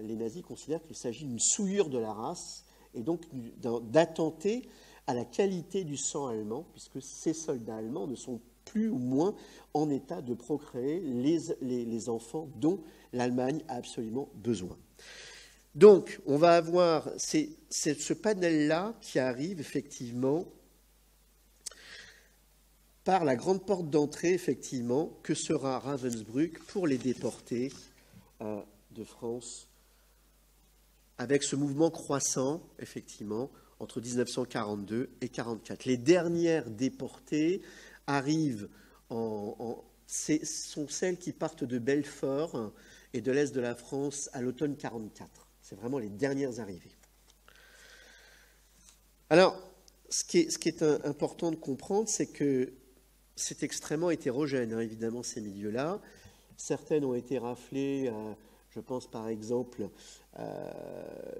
Les nazis considèrent qu'il s'agit d'une souillure de la race et donc d'attenter à la qualité du sang allemand, puisque ces soldats allemands ne sont plus ou moins en état de procréer les enfants dont l'Allemagne a absolument besoin. Donc, on va avoir ce panel-là qui arrive effectivement par la grande porte d'entrée, effectivement, que sera Ravensbrück pour les déportés de France, avec ce mouvement croissant, effectivement, entre 1942 et 1944. Les dernières déportées arrivent sont celles qui partent de Belfort et de l'Est de la France à l'automne 1944. C'est vraiment les dernières arrivées. Alors, ce qui est important de comprendre, c'est que c'est extrêmement hétérogène, hein, évidemment, ces milieux-là. Certaines ont été raflées, je pense par exemple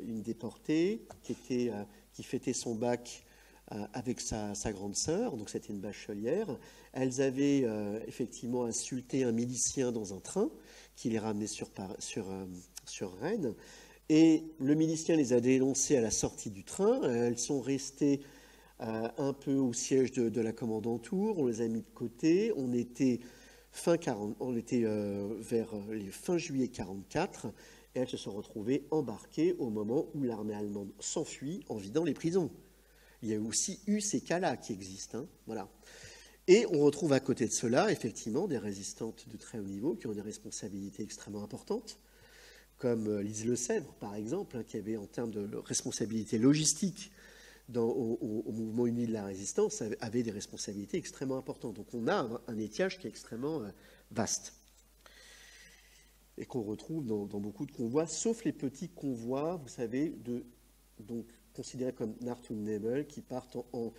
une déportée qui fêtait son bac avec sa grande sœur, donc c'était une bachelière. Elles avaient effectivement insulté un milicien dans un train qui les ramenait sur Rennes. Et le milicien les a dénoncées à la sortie du train. Elles sont restées un peu au siège de la commandanture. On les a mis de côté. On était vers les fin juillet 1944. Et elles se sont retrouvées embarquées au moment où l'armée allemande s'enfuit en vidant les prisons. Il y a aussi eu ces cas-là qui existent. Hein, voilà. Et on retrouve à côté de cela, effectivement, des résistantes de très haut niveau qui ont des responsabilités extrêmement importantes, comme Lise Le Sèvre, par exemple, hein, qui avait, en termes de responsabilité logistique au mouvement uni de la résistance, avait des responsabilités extrêmement importantes. Donc on a un étiage qui est extrêmement vaste et qu'on retrouve dans beaucoup de convois, sauf les petits convois, vous savez, donc considérés comme Nacht und Nebel, qui partent en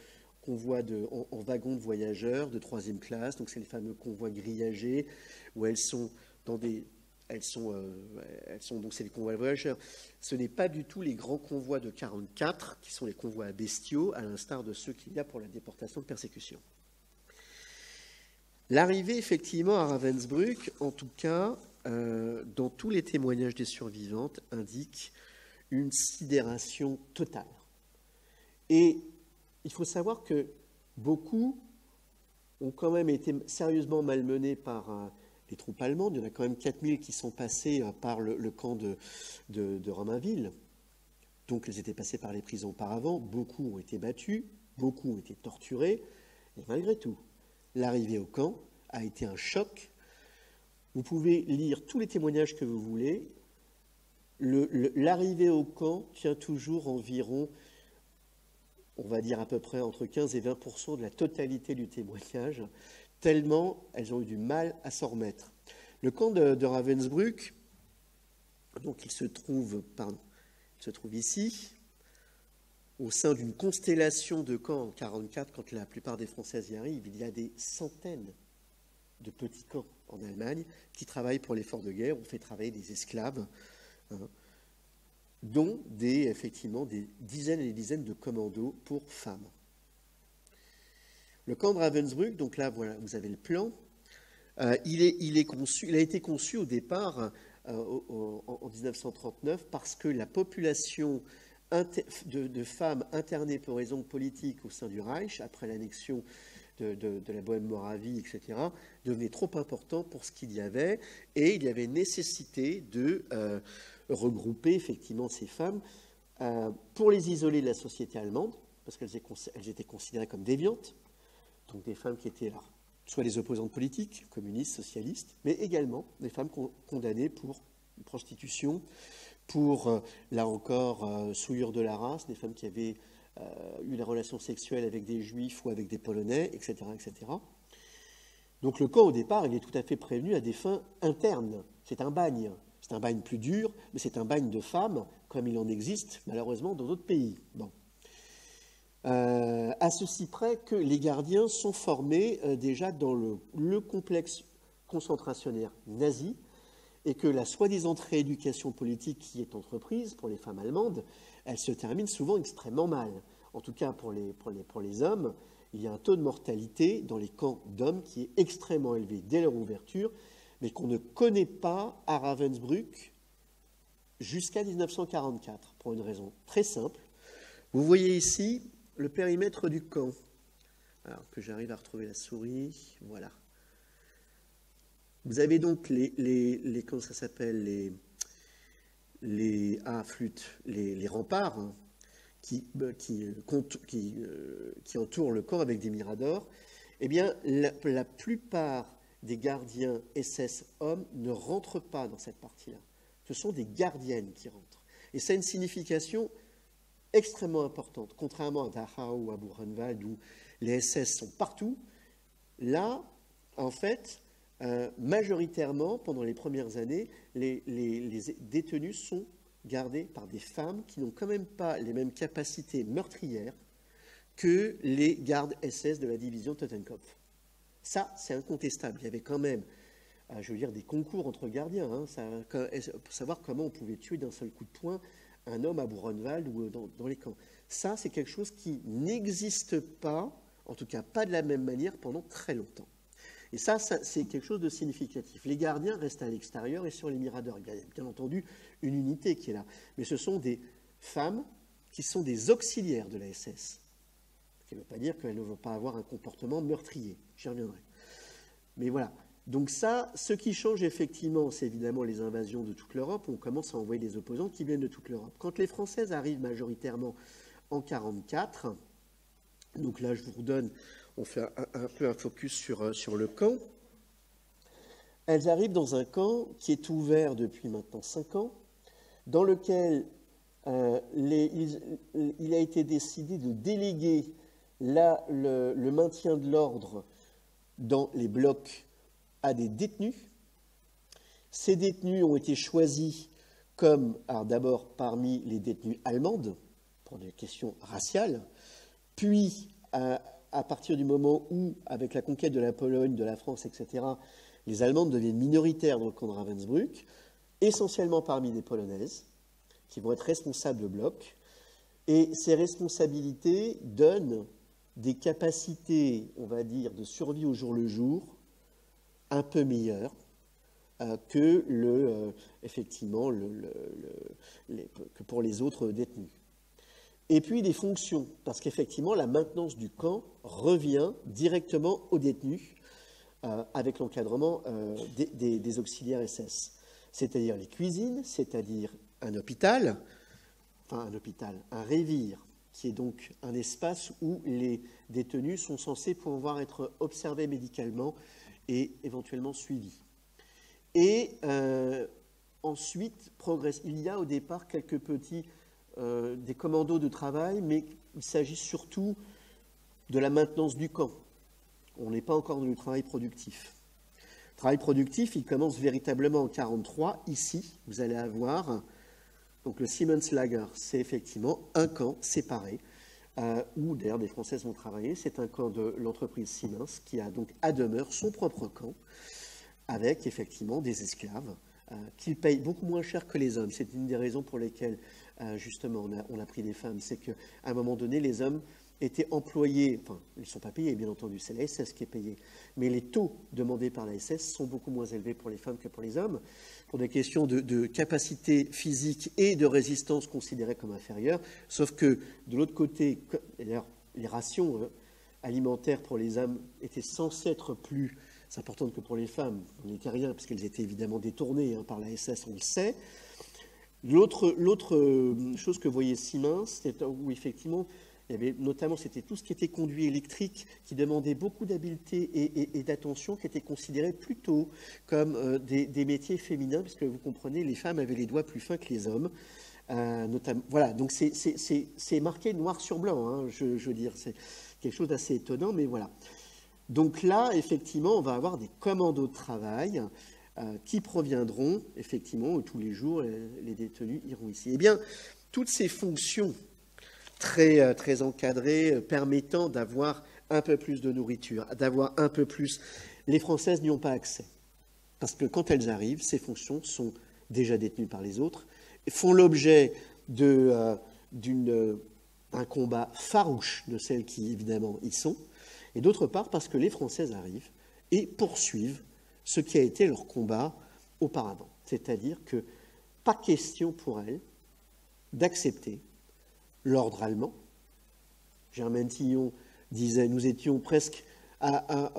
wagon de voyageurs de troisième classe. Donc c'est les fameux convois grillagés, où elles sont dans des... donc c'est les convois de voyageurs. Ce n'est pas du tout les grands convois de 1944, qui sont les convois à bestiaux, à l'instar de ceux qu'il y a pour la déportation de persécution. L'arrivée, effectivement, à Ravensbrück, en tout cas, dans tous les témoignages des survivantes, indique une sidération totale. Et il faut savoir que beaucoup ont quand même été sérieusement malmenés par... les troupes allemandes, il y en a quand même 4000 qui sont passés par le camp de Romainville. Donc, ils étaient passés par les prisons auparavant. Beaucoup ont été battus, beaucoup ont été torturés. Et malgré tout, l'arrivée au camp a été un choc. Vous pouvez lire tous les témoignages que vous voulez. L'arrivée au camp tient toujours environ, on va dire à peu près entre 15 et 20% de la totalité du témoignage, tellement elles ont eu du mal à s'en remettre. Le camp de Ravensbrück, donc il se trouve ici, au sein d'une constellation de camps en 1944, quand la plupart des Françaises y arrivent, il y a des centaines de petits camps en Allemagne qui travaillent pour l'effort de guerre. On fait travailler des esclaves, hein, dont effectivement des dizaines et des dizaines de commandos pour femmes. Le camp de Ravensbrück, donc là, voilà, vous avez le plan. Il a été conçu au départ en 1939 parce que la population de femmes internées pour raisons politiques au sein du Reich, après l'annexion de la Bohème-Moravie, etc., devenait trop importante pour ce qu'il y avait. Et il y avait nécessité de regrouper effectivement ces femmes pour les isoler de la société allemande, parce qu'elles étaient considérées comme déviantes. Donc des femmes qui étaient là, soit des opposantes politiques, communistes, socialistes, mais également des femmes condamnées pour prostitution, pour, là encore, souillure de la race, des femmes qui avaient eu des relations sexuelles avec des juifs ou avec des polonais, etc., etc. Donc le camp, au départ, il est tout à fait prévenu à des fins internes. C'est un bagne. C'est un bagne plus dur, mais c'est un bagne de femmes, comme il en existe, malheureusement, dans d'autres pays. Bon. À ceci près que les gardiens sont formés déjà dans le complexe concentrationnaire nazi et que la soi-disant rééducation politique qui est entreprise pour les femmes allemandes, elle se termine souvent extrêmement mal. En tout cas pour les hommes, il y a un taux de mortalité dans les camps d'hommes qui est extrêmement élevé dès leur ouverture, mais qu'on ne connaît pas à Ravensbrück jusqu'à 1944 pour une raison très simple. Vous voyez ici le périmètre du camp. Alors que j'arrive à retrouver la souris, voilà. Vous avez donc les comment ça s'appelle, les flûtes, les remparts hein, qui entourent le camp avec des miradors, eh bien, la plupart des gardiens SS hommes ne rentrent pas dans cette partie-là. Ce sont des gardiennes qui rentrent. Et ça a une signification extrêmement importante. Contrairement à Dachau ou à Buchenwald, où les SS sont partout, là, en fait, majoritairement, pendant les premières années, les détenus sont gardés par des femmes qui n'ont quand même pas les mêmes capacités meurtrières que les gardes SS de la division Totenkopf. Ça, c'est incontestable. Il y avait quand même, je veux dire, des concours entre gardiens, hein, pour savoir comment on pouvait tuer d'un seul coup de poing un homme à Buchenwald ou dans les camps. Ça, c'est quelque chose qui n'existe pas, en tout cas pas de la même manière, pendant très longtemps. Et ça c'est quelque chose de significatif. Les gardiens restent à l'extérieur et sur les miradors. Il y a bien entendu une unité qui est là. Mais ce sont des femmes qui sont des auxiliaires de la SS. Ce qui ne veut pas dire qu'elles ne vont pas avoir un comportement meurtrier. J'y reviendrai. Mais voilà. Donc ça, ce qui change effectivement, c'est évidemment les invasions de toute l'Europe. On commence à envoyer des opposants qui viennent de toute l'Europe. Quand les Françaises arrivent majoritairement en 1944, donc là je vous redonne, on fait un peu un focus sur le camp. Elles arrivent dans un camp qui est ouvert depuis maintenant 5 ans, dans lequel il a été décidé de déléguer le maintien de l'ordre dans les blocs à des détenus. Ces détenus ont été choisis comme, d'abord parmi les détenus allemandes, pour des questions raciales, puis à partir du moment où, avec la conquête de la Pologne, de la France, etc., les Allemandes deviennent minoritaires dans le camp de Ravensbrück, essentiellement parmi des Polonaises, qui vont être responsables de blocs, et ces responsabilités donnent des capacités, on va dire, de survie au jour le jour, un peu meilleur que effectivement que pour les autres détenus. Et puis des fonctions, parce qu'effectivement la maintenance du camp revient directement aux détenus avec l'encadrement des auxiliaires SS, c'est-à-dire les cuisines, c'est-à-dire un hôpital, enfin un révir, qui est donc un espace où les détenus sont censés pouvoir être observés médicalement et éventuellement suivi. Et ensuite, il y a au départ quelques petits des commandos de travail, mais il s'agit surtout de la maintenance du camp. On n'est pas encore dans le travail productif. Le travail productif, il commence véritablement en 1943. Ici, vous allez avoir donc le Siemens-Lager, c'est effectivement un camp séparé, où d'ailleurs des Françaises vont travailler. C'est un camp de l'entreprise Siemens qui a donc à demeure son propre camp avec effectivement des esclaves qu'ils payent beaucoup moins cher que les hommes. C'est une des raisons pour lesquelles justement on a pris des femmes, c'est qu'à un moment donné les hommes étaient employés, enfin ils ne sont pas payés bien entendu, c'est la SS qui est payée, mais les taux demandés par la SS sont beaucoup moins élevés pour les femmes que pour les hommes, pour des questions de capacité physique et de résistance considérées comme inférieures, sauf que de l'autre côté, d'ailleurs les rations alimentaires pour les hommes étaient censées être plus importantes que pour les femmes, on n'était rien, parce qu'elles étaient évidemment détournées hein, par la SS, on le sait. L'autre chose que voyait Siemens, c'était où effectivement, il y avait notamment, c'était tout ce qui était conduit électrique, qui demandait beaucoup d'habileté et d'attention, qui était considéré plutôt comme des métiers féminins, parce que vous comprenez, les femmes avaient les doigts plus fins que les hommes. Notamment, voilà, donc c'est marqué noir sur blanc, hein, je veux dire, c'est quelque chose d'assez étonnant, mais voilà. Donc là, effectivement, on va avoir des commandos de travail qui proviendront, effectivement, tous les jours, les détenus iront ici. Eh bien, toutes ces fonctions très, très encadrées, permettant d'avoir un peu plus de nourriture, d'avoir un peu plus... Les Françaises n'y ont pas accès, parce que quand elles arrivent, ces fonctions sont déjà détenues par les autres, font l'objet d'un combat farouche de celles qui, évidemment, y sont, et d'autre part parce que les Françaises arrivent et poursuivent ce qui a été leur combat auparavant. C'est-à-dire que pas question pour elles d'accepter l'ordre allemand. Germaine Tillon disait, nous étions presque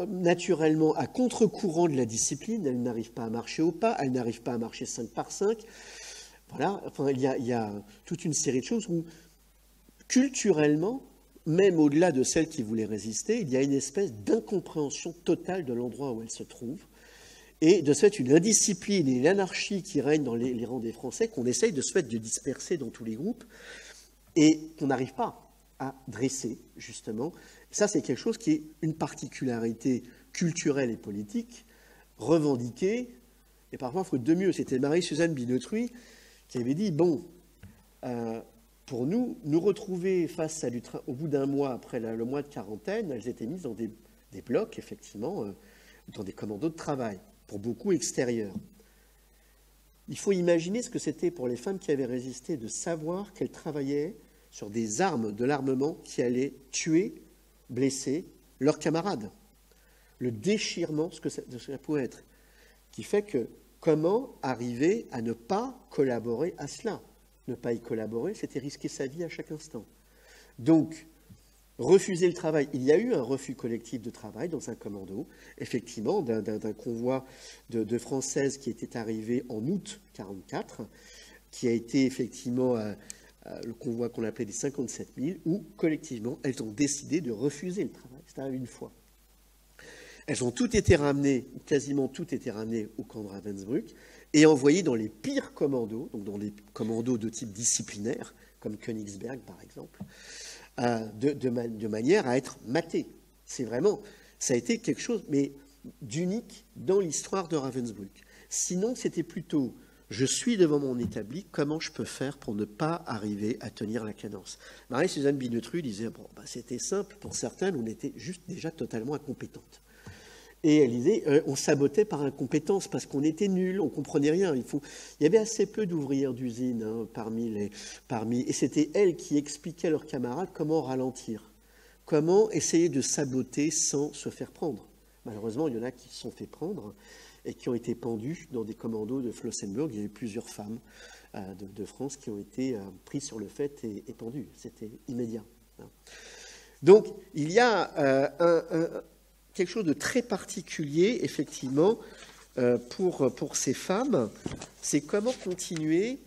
naturellement à contre-courant de la discipline, elles n'arrivent pas à marcher au pas, elles n'arrivent pas à marcher 5 par 5. Voilà, enfin, il y a toute une série de choses où, culturellement, même au-delà de celles qui voulaient résister, il y a une espèce d'incompréhension totale de l'endroit où elles se trouvent, et de ce fait une indiscipline et une anarchie qui règnent dans les rangs des Français, qu'on essaye de ce fait de disperser dans tous les groupes, et qu'on n'arrive pas à dresser, justement. Ça, c'est quelque chose qui est une particularité culturelle et politique, revendiquée, et parfois, faute de mieux. C'était Marie-Suzanne Binotruy qui avait dit, bon, pour nous, nous retrouver face à l'Utrecht, au bout d'un mois après le mois de quarantaine, elles étaient mises dans des blocs, effectivement, dans des commandos de travail, pour beaucoup extérieurs. Il faut imaginer ce que c'était pour les femmes qui avaient résisté de savoir qu'elles travaillaient sur des armes, de l'armement qui allaient tuer, blesser leurs camarades. Le déchirement de ce que ça pouvait être. Qui fait que comment arriver à ne pas collaborer à cela? Ne pas y collaborer, c'était risquer sa vie à chaque instant. Donc, refuser le travail. Il y a eu un refus collectif de travail dans un commando, effectivement, d'un convoi de Françaises qui était arrivé en août 1944, qui a été effectivement le convoi qu'on appelait des 57 000, où, collectivement, elles ont décidé de refuser le travail. C'était une fois. Elles ont toutes été ramenées, quasiment toutes été ramenées au camp de Ravensbrück et envoyées dans les pires commandos, donc dans les commandos de type disciplinaire, comme Königsberg par exemple, de manière à être matées. C'est vraiment, ça a été quelque chose mais d'unique dans l'histoire de Ravensbrück. Sinon, c'était plutôt, je suis devant mon établi, comment je peux faire pour ne pas arriver à tenir la cadence? Marie-Suzanne Binotruy disait, bon, bah, c'était simple, pour certaines, on était juste déjà totalement incompétentes. Et elle disait, on sabotait par incompétence parce qu'on était nuls, on ne comprenait rien. Il y avait assez peu d'ouvrières d'usine hein, et c'était elles qui expliquaient leurs camarades comment ralentir, comment essayer de saboter sans se faire prendre. Malheureusement, il y en a qui se sont fait prendre et qui ont été pendues dans des commandos de Flossenburg. Il y a eu plusieurs femmes de France qui ont été prises sur le fait et pendues. C'était immédiat. Hein. Donc, il y a quelque chose de très particulier, effectivement, pour ces femmes, c'est comment continuer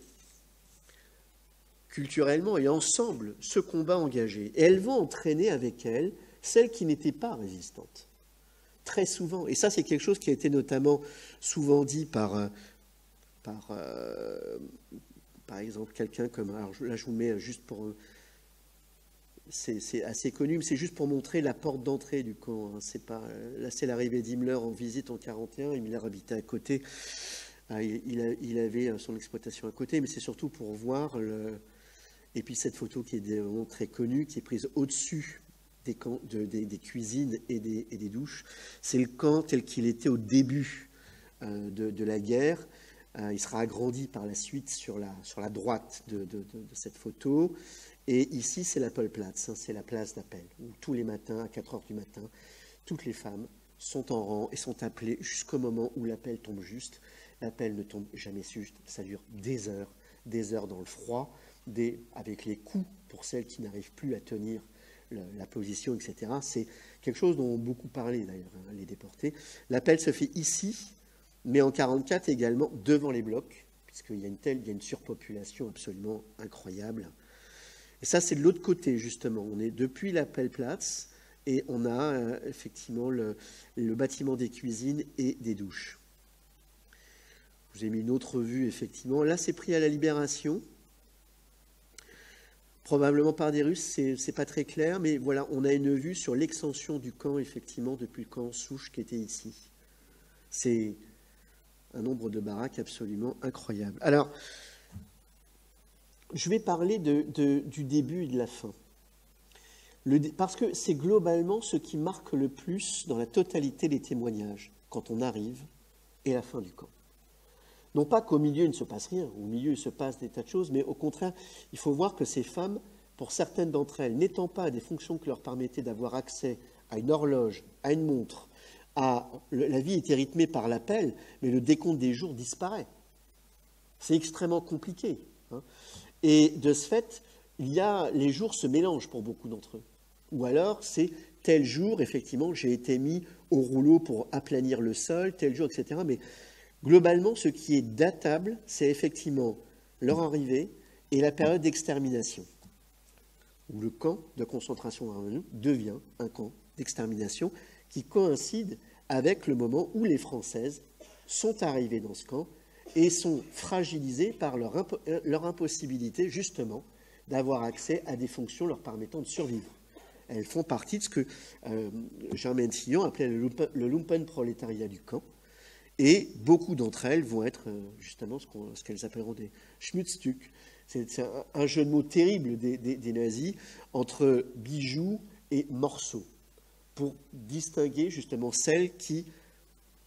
culturellement et ensemble ce combat engagé. Et elles vont entraîner avec elles celles qui n'étaient pas résistantes, très souvent. Et ça, c'est quelque chose qui a été notamment souvent dit par exemple, quelqu'un comme... Alors là, je vous mets juste pour... C'est assez connu, mais c'est juste pour montrer la porte d'entrée du camp. Hein. Là, c'est l'arrivée d'Himmler en visite en 1941. Himmler habitait à côté. Il avait son exploitation à côté, mais c'est surtout pour voir... Et puis cette photo qui est vraiment très connue, qui est prise au-dessus des cuisines et des douches. C'est le camp tel qu'il était au début de la guerre. Il sera agrandi par la suite sur la droite de cette photo. Et ici, c'est l'Appelplatz, hein, c'est la place d'appel, où tous les matins, à 4 heures du matin, toutes les femmes sont en rang et sont appelées jusqu'au moment où l'appel tombe juste. L'appel ne tombe jamais juste, ça dure des heures dans le froid, avec les coups pour celles qui n'arrivent plus à tenir la position, etc. C'est quelque chose dont on a beaucoup parlé, d'ailleurs, hein, les déportés. L'appel se fait ici, mais en 1944 également, devant les blocs, puisqu'il y a une surpopulation absolument incroyable. Et ça, c'est de l'autre côté, justement. On est depuis l'Appelplatz et on a effectivement le bâtiment des cuisines et des douches. Je vous ai mis une autre vue, effectivement. Là, c'est pris à la Libération, probablement par des Russes, c'est pas très clair, mais voilà, on a une vue sur l'extension du camp, effectivement, depuis le camp Souche qui était ici. C'est un nombre de baraques absolument incroyable. Alors... Je vais parler du début et de la fin, parce que c'est globalement ce qui marque le plus dans la totalité des témoignages, quand on arrive, et la fin du camp. Non pas qu'au milieu il ne se passe rien, au milieu il se passe des tas de choses, mais au contraire, il faut voir que ces femmes, pour certaines d'entre elles, n'étant pas à des fonctions qui leur permettaient d'avoir accès à une horloge, à une montre, la vie était rythmée par l'appel, mais le décompte des jours disparaît. C'est extrêmement compliqué, hein. Et de ce fait, les jours se mélangent pour beaucoup d'entre eux. Ou alors, c'est tel jour, effectivement, j'ai été mis au rouleau pour aplanir le sol, tel jour, etc. Mais globalement, ce qui est datable, c'est effectivement leur arrivée et la période d'extermination, où le camp de concentration devient un camp d'extermination qui coïncide avec le moment où les Françaises sont arrivées dans ce camp et sont fragilisées par leur impossibilité, justement, d'avoir accès à des fonctions leur permettant de survivre. Elles font partie de ce que Germaine Fillon appelait le lumpenprolétariat du camp, et beaucoup d'entre elles vont être justement ce qu'elles appelleront des schmutzstück. C'est un jeu de mots terrible des nazis entre bijoux et morceaux, pour distinguer justement celles qui,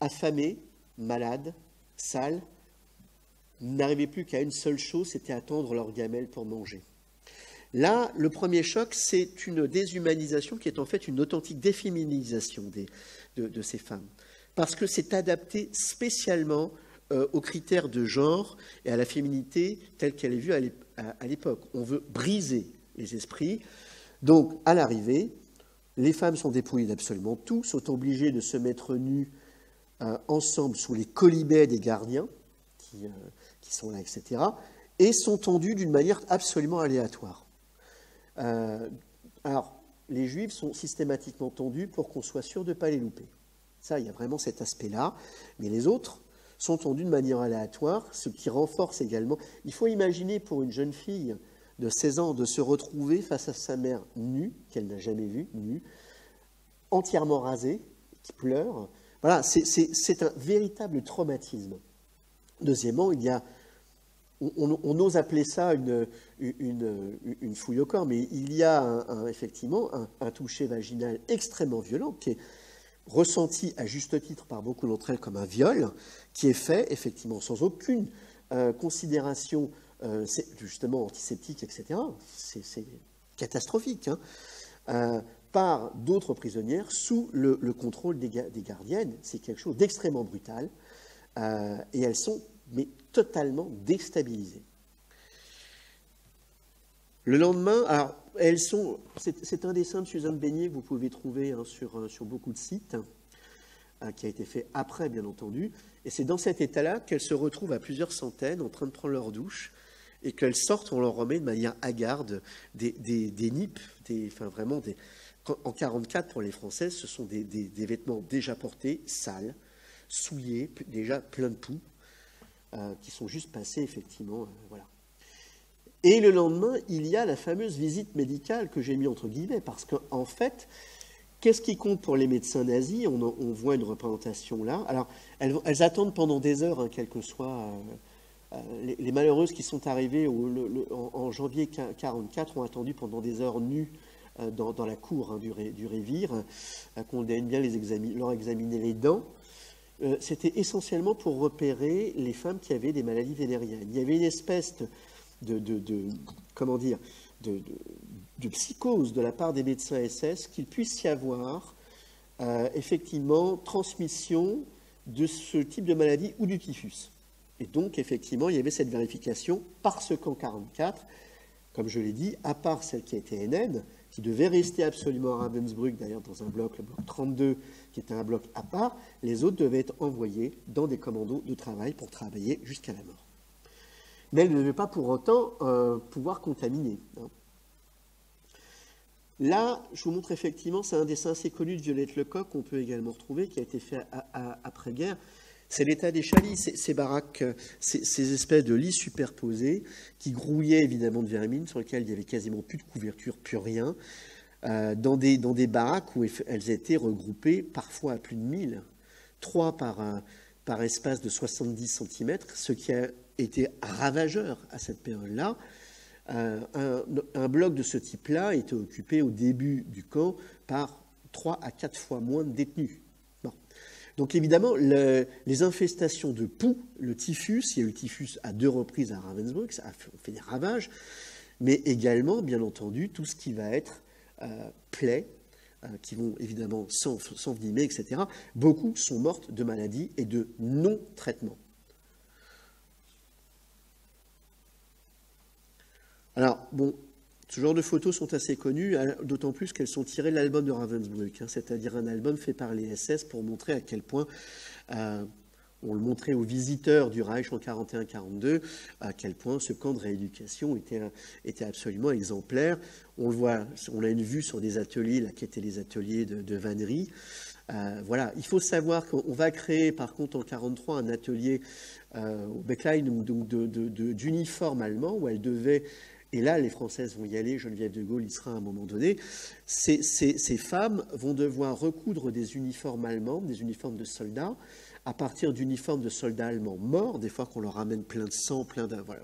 affamées, malades, sales, n'arrivaient plus qu'à une seule chose, c'était attendre leur gamelle pour manger. Là, le premier choc, c'est une déshumanisation qui est en fait une authentique déféminisation de ces femmes, parce que c'est adapté spécialement aux critères de genre et à la féminité telle qu'elle est vue à l'époque. On veut briser les esprits. Donc, à l'arrivée, les femmes sont dépouillées d'absolument tout, sont obligées de se mettre nues ensemble sous les colibets des gardiens qui sont là, etc., et sont tendues d'une manière absolument aléatoire. Alors, les Juifs sont systématiquement tendus pour qu'on soit sûr de ne pas les louper. Ça, il y a vraiment cet aspect-là. Mais les autres sont tendus de manière aléatoire, ce qui renforce également... Il faut imaginer pour une jeune fille de 16 ans de se retrouver face à sa mère nue, qu'elle n'a jamais vue, nue, entièrement rasée, qui pleure. Voilà, c'est un véritable traumatisme. Deuxièmement, il y a... On ose appeler ça une fouille au corps, mais il y a effectivement un toucher vaginal extrêmement violent qui est ressenti à juste titre par beaucoup d'entre elles comme un viol, qui est fait effectivement sans aucune considération justement antiseptique, etc. C'est catastrophique, hein, par d'autres prisonnières sous le contrôle des gardiennes. C'est quelque chose d'extrêmement brutal et elles sont... mais totalement déstabilisées. Le lendemain, alors, elles sont... C'est un dessin de Suzanne Beignet que vous pouvez trouver hein, sur beaucoup de sites, hein, qui a été fait après, bien entendu. Et c'est dans cet état-là qu'elles se retrouvent à plusieurs centaines en train de prendre leur douche et qu'elles sortent, on leur remet de manière hagarde des nippes, enfin vraiment des... En 1944, pour les Françaises, ce sont des vêtements déjà portés, sales, souillés, déjà pleins de poux, qui sont juste passés, effectivement, voilà. Et le lendemain, il y a la fameuse visite médicale que j'ai mis entre guillemets, parce qu'en fait, qu'est-ce qui compte pour les médecins nazis? On voit une représentation là. Alors, elles attendent pendant des heures, hein, quelles que soient... les malheureuses qui sont arrivées en janvier 1944 ont attendu pendant des heures nues dans la cour hein, du Révire, qu'on daigne bien leur examiner les dents. C'était essentiellement pour repérer les femmes qui avaient des maladies vénériennes. Il y avait une espèce de psychose de la part des médecins SS qu'il puisse y avoir effectivement transmission de ce type de maladie ou du typhus. Et donc effectivement, il y avait cette vérification parce qu'en 1944, comme je l'ai dit, à part celle qui était NN, qui devait rester absolument à Ravensbrück, d'ailleurs dans un bloc, le bloc 32, qui était un bloc à part, les autres devaient être envoyés dans des commandos de travail pour travailler jusqu'à la mort. Mais elles ne devaient pas pour autant pouvoir contaminer. Hein. Là, je vous montre effectivement, c'est un dessin assez connu de Violette Lecoq, qu'on peut également retrouver, qui a été fait après-guerre. C'est l'état des chalits, ces baraques, ces espèces de lits superposés qui grouillaient évidemment de vermine, sur lesquels il n'y avait quasiment plus de couverture, plus rien, dans des baraques où elles étaient regroupées parfois à plus de 1000, 3 par espace de 70 cm, ce qui a été ravageur à cette période-là. Un bloc de ce type-là était occupé au début du camp par 3 à 4 fois moins de détenus. Donc évidemment, les infestations de poux, le typhus, il y a eu le typhus à 2 reprises à Ravensbrück, ça a fait des ravages, mais également, bien entendu, tout ce qui va être plaies, qui vont évidemment s'envenimer, etc. Beaucoup sont mortes de maladies et de non-traitement. Alors, bon, ce genre de photos sont assez connues, d'autant plus qu'elles sont tirées de l'album de Ravensbrück, hein, c'est-à-dire un album fait par les SS pour montrer à quel point On le montrait aux visiteurs du Reich en 1941-1942, à quel point ce camp de rééducation était absolument exemplaire. On le voit, on a une vue sur des ateliers, là, qui étaient les ateliers de Vannery. Voilà. Il faut savoir qu'on va créer, par contre, en 1943, un atelier au Becklein d'uniformes allemands, où elle devait... Et là, les Françaises vont y aller, Geneviève de Gaulle y sera à un moment donné. Ces femmes vont devoir recoudre des uniformes allemands, des uniformes de soldats, à partir d'uniformes de soldats allemands morts, des fois qu'on leur ramène plein de sang, plein d'un... Voilà,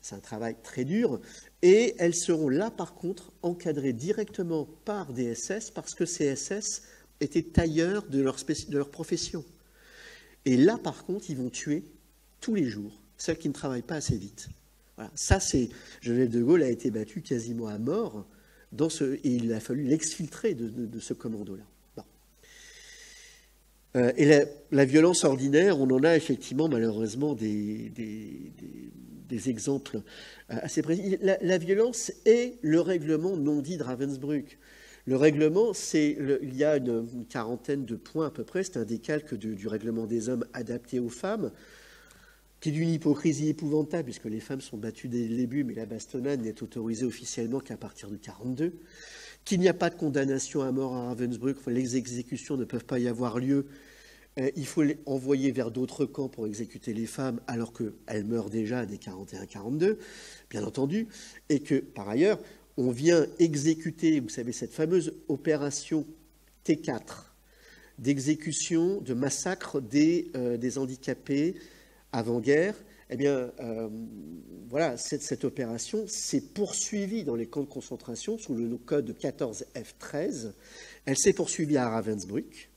c'est un travail très dur. Et elles seront là, par contre, encadrées directement par des SS, parce que ces SS étaient tailleurs de leur profession. Et là, par contre, ils vont tuer tous les jours celles qui ne travaillent pas assez vite. Voilà, ça c'est... Geneviève de Gaulle a été battue quasiment à mort, et il a fallu l'exfiltrer de ce commando-là. Bon. Et la violence ordinaire, on en a effectivement malheureusement des exemples assez précis. La violence est le règlement non dit de Ravensbrück. Le règlement, il y a une quarantaine de points à peu près, c'est un décalque du règlement des hommes adapté aux femmes, qui est d'une hypocrisie épouvantable, puisque les femmes sont battues dès le début, mais la bastonnade n'est autorisée officiellement qu'à partir de 1942, qu'il n'y a pas de condamnation à mort à Ravensbrück, enfin, les exécutions ne peuvent pas y avoir lieu, il faut les envoyer vers d'autres camps pour exécuter les femmes, alors qu'elles meurent déjà dès 1941-1942, bien entendu, et que, par ailleurs, on vient exécuter, vous savez, cette fameuse opération T4, d'exécution, de massacre des handicapés, avant-guerre, eh bien, voilà, cette opération s'est poursuivie dans les camps de concentration sous le code 14F13. Elle s'est poursuivie à Ravensbrück,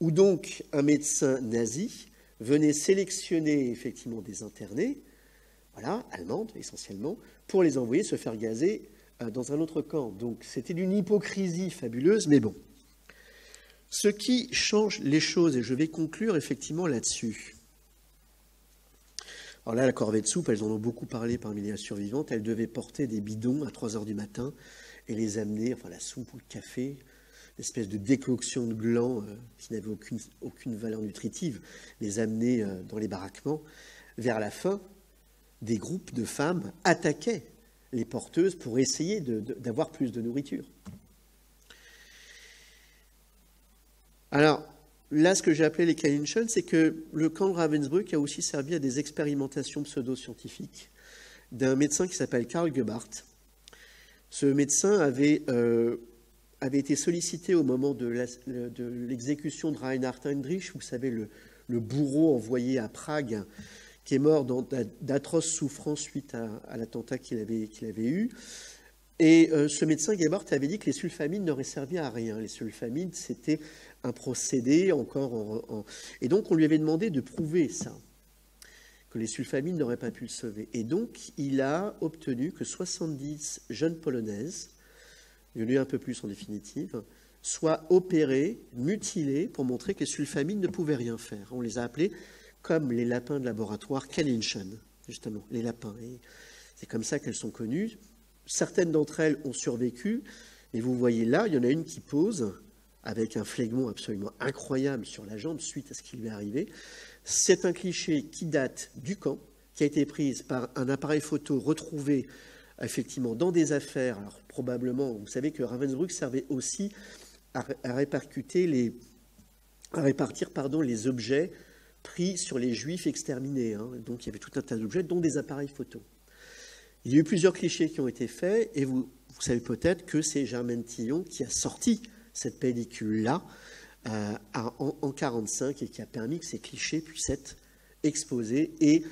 où donc un médecin nazi venait sélectionner effectivement des internés, voilà, allemandes essentiellement, pour les envoyer se faire gazer dans un autre camp. Donc c'était d'une hypocrisie fabuleuse, mais bon. Ce qui change les choses, et je vais conclure effectivement là-dessus. Alors là, la corvée de soupe, elles en ont beaucoup parlé parmi les survivantes, elles devaient porter des bidons à 3 h du matin et les amener, enfin la soupe ou le café, l'espèce de décoction de glands qui n'avait aucune valeur nutritive, les amener dans les baraquements. Vers la fin, des groupes de femmes attaquaient les porteuses pour essayer d'avoir plus de nourriture. Alors... Là, ce que j'ai appelé les Kalinchen, c'est que le camp de Ravensbrück a aussi servi à des expérimentations pseudo-scientifiques d'un médecin qui s'appelle Karl Gebhardt. Ce médecin avait été sollicité au moment de l'exécution de Reinhard Heydrich, vous savez, le bourreau envoyé à Prague, qui est mort d'atroces souffrances suite à l'attentat qu'il avait eu. Et ce médecin Gebhardt avait dit que les sulfamines n'auraient servi à rien. Les sulfamines, c'était un procédé encore Et donc, on lui avait demandé de prouver ça, que les sulfamines n'auraient pas pu le sauver. Et donc, il a obtenu que 70 jeunes polonaises, il y en a eu un peu plus en définitive, soient opérées, mutilées, pour montrer que les sulfamines ne pouvaient rien faire. On les a appelées, comme les lapins de laboratoire, Kalinchen, justement, les lapins. C'est comme ça qu'elles sont connues. Certaines d'entre elles ont survécu, et vous voyez là, il y en a une qui pose avec un phlegmon absolument incroyable sur la jambe suite à ce qui lui est arrivé. C'est un cliché qui date du camp, qui a été prise par un appareil photo retrouvé effectivement dans des affaires. Alors probablement, vous savez que Ravensbrück servait aussi à répartir les objets pris sur les juifs exterminés. Hein. Donc il y avait tout un tas d'objets, dont des appareils photos. Il y a eu plusieurs clichés qui ont été faits, et vous savez peut-être que c'est Germaine Tillon qui a sorti cette pellicule-là en 1945 et qui a permis que ces clichés puissent être exposés et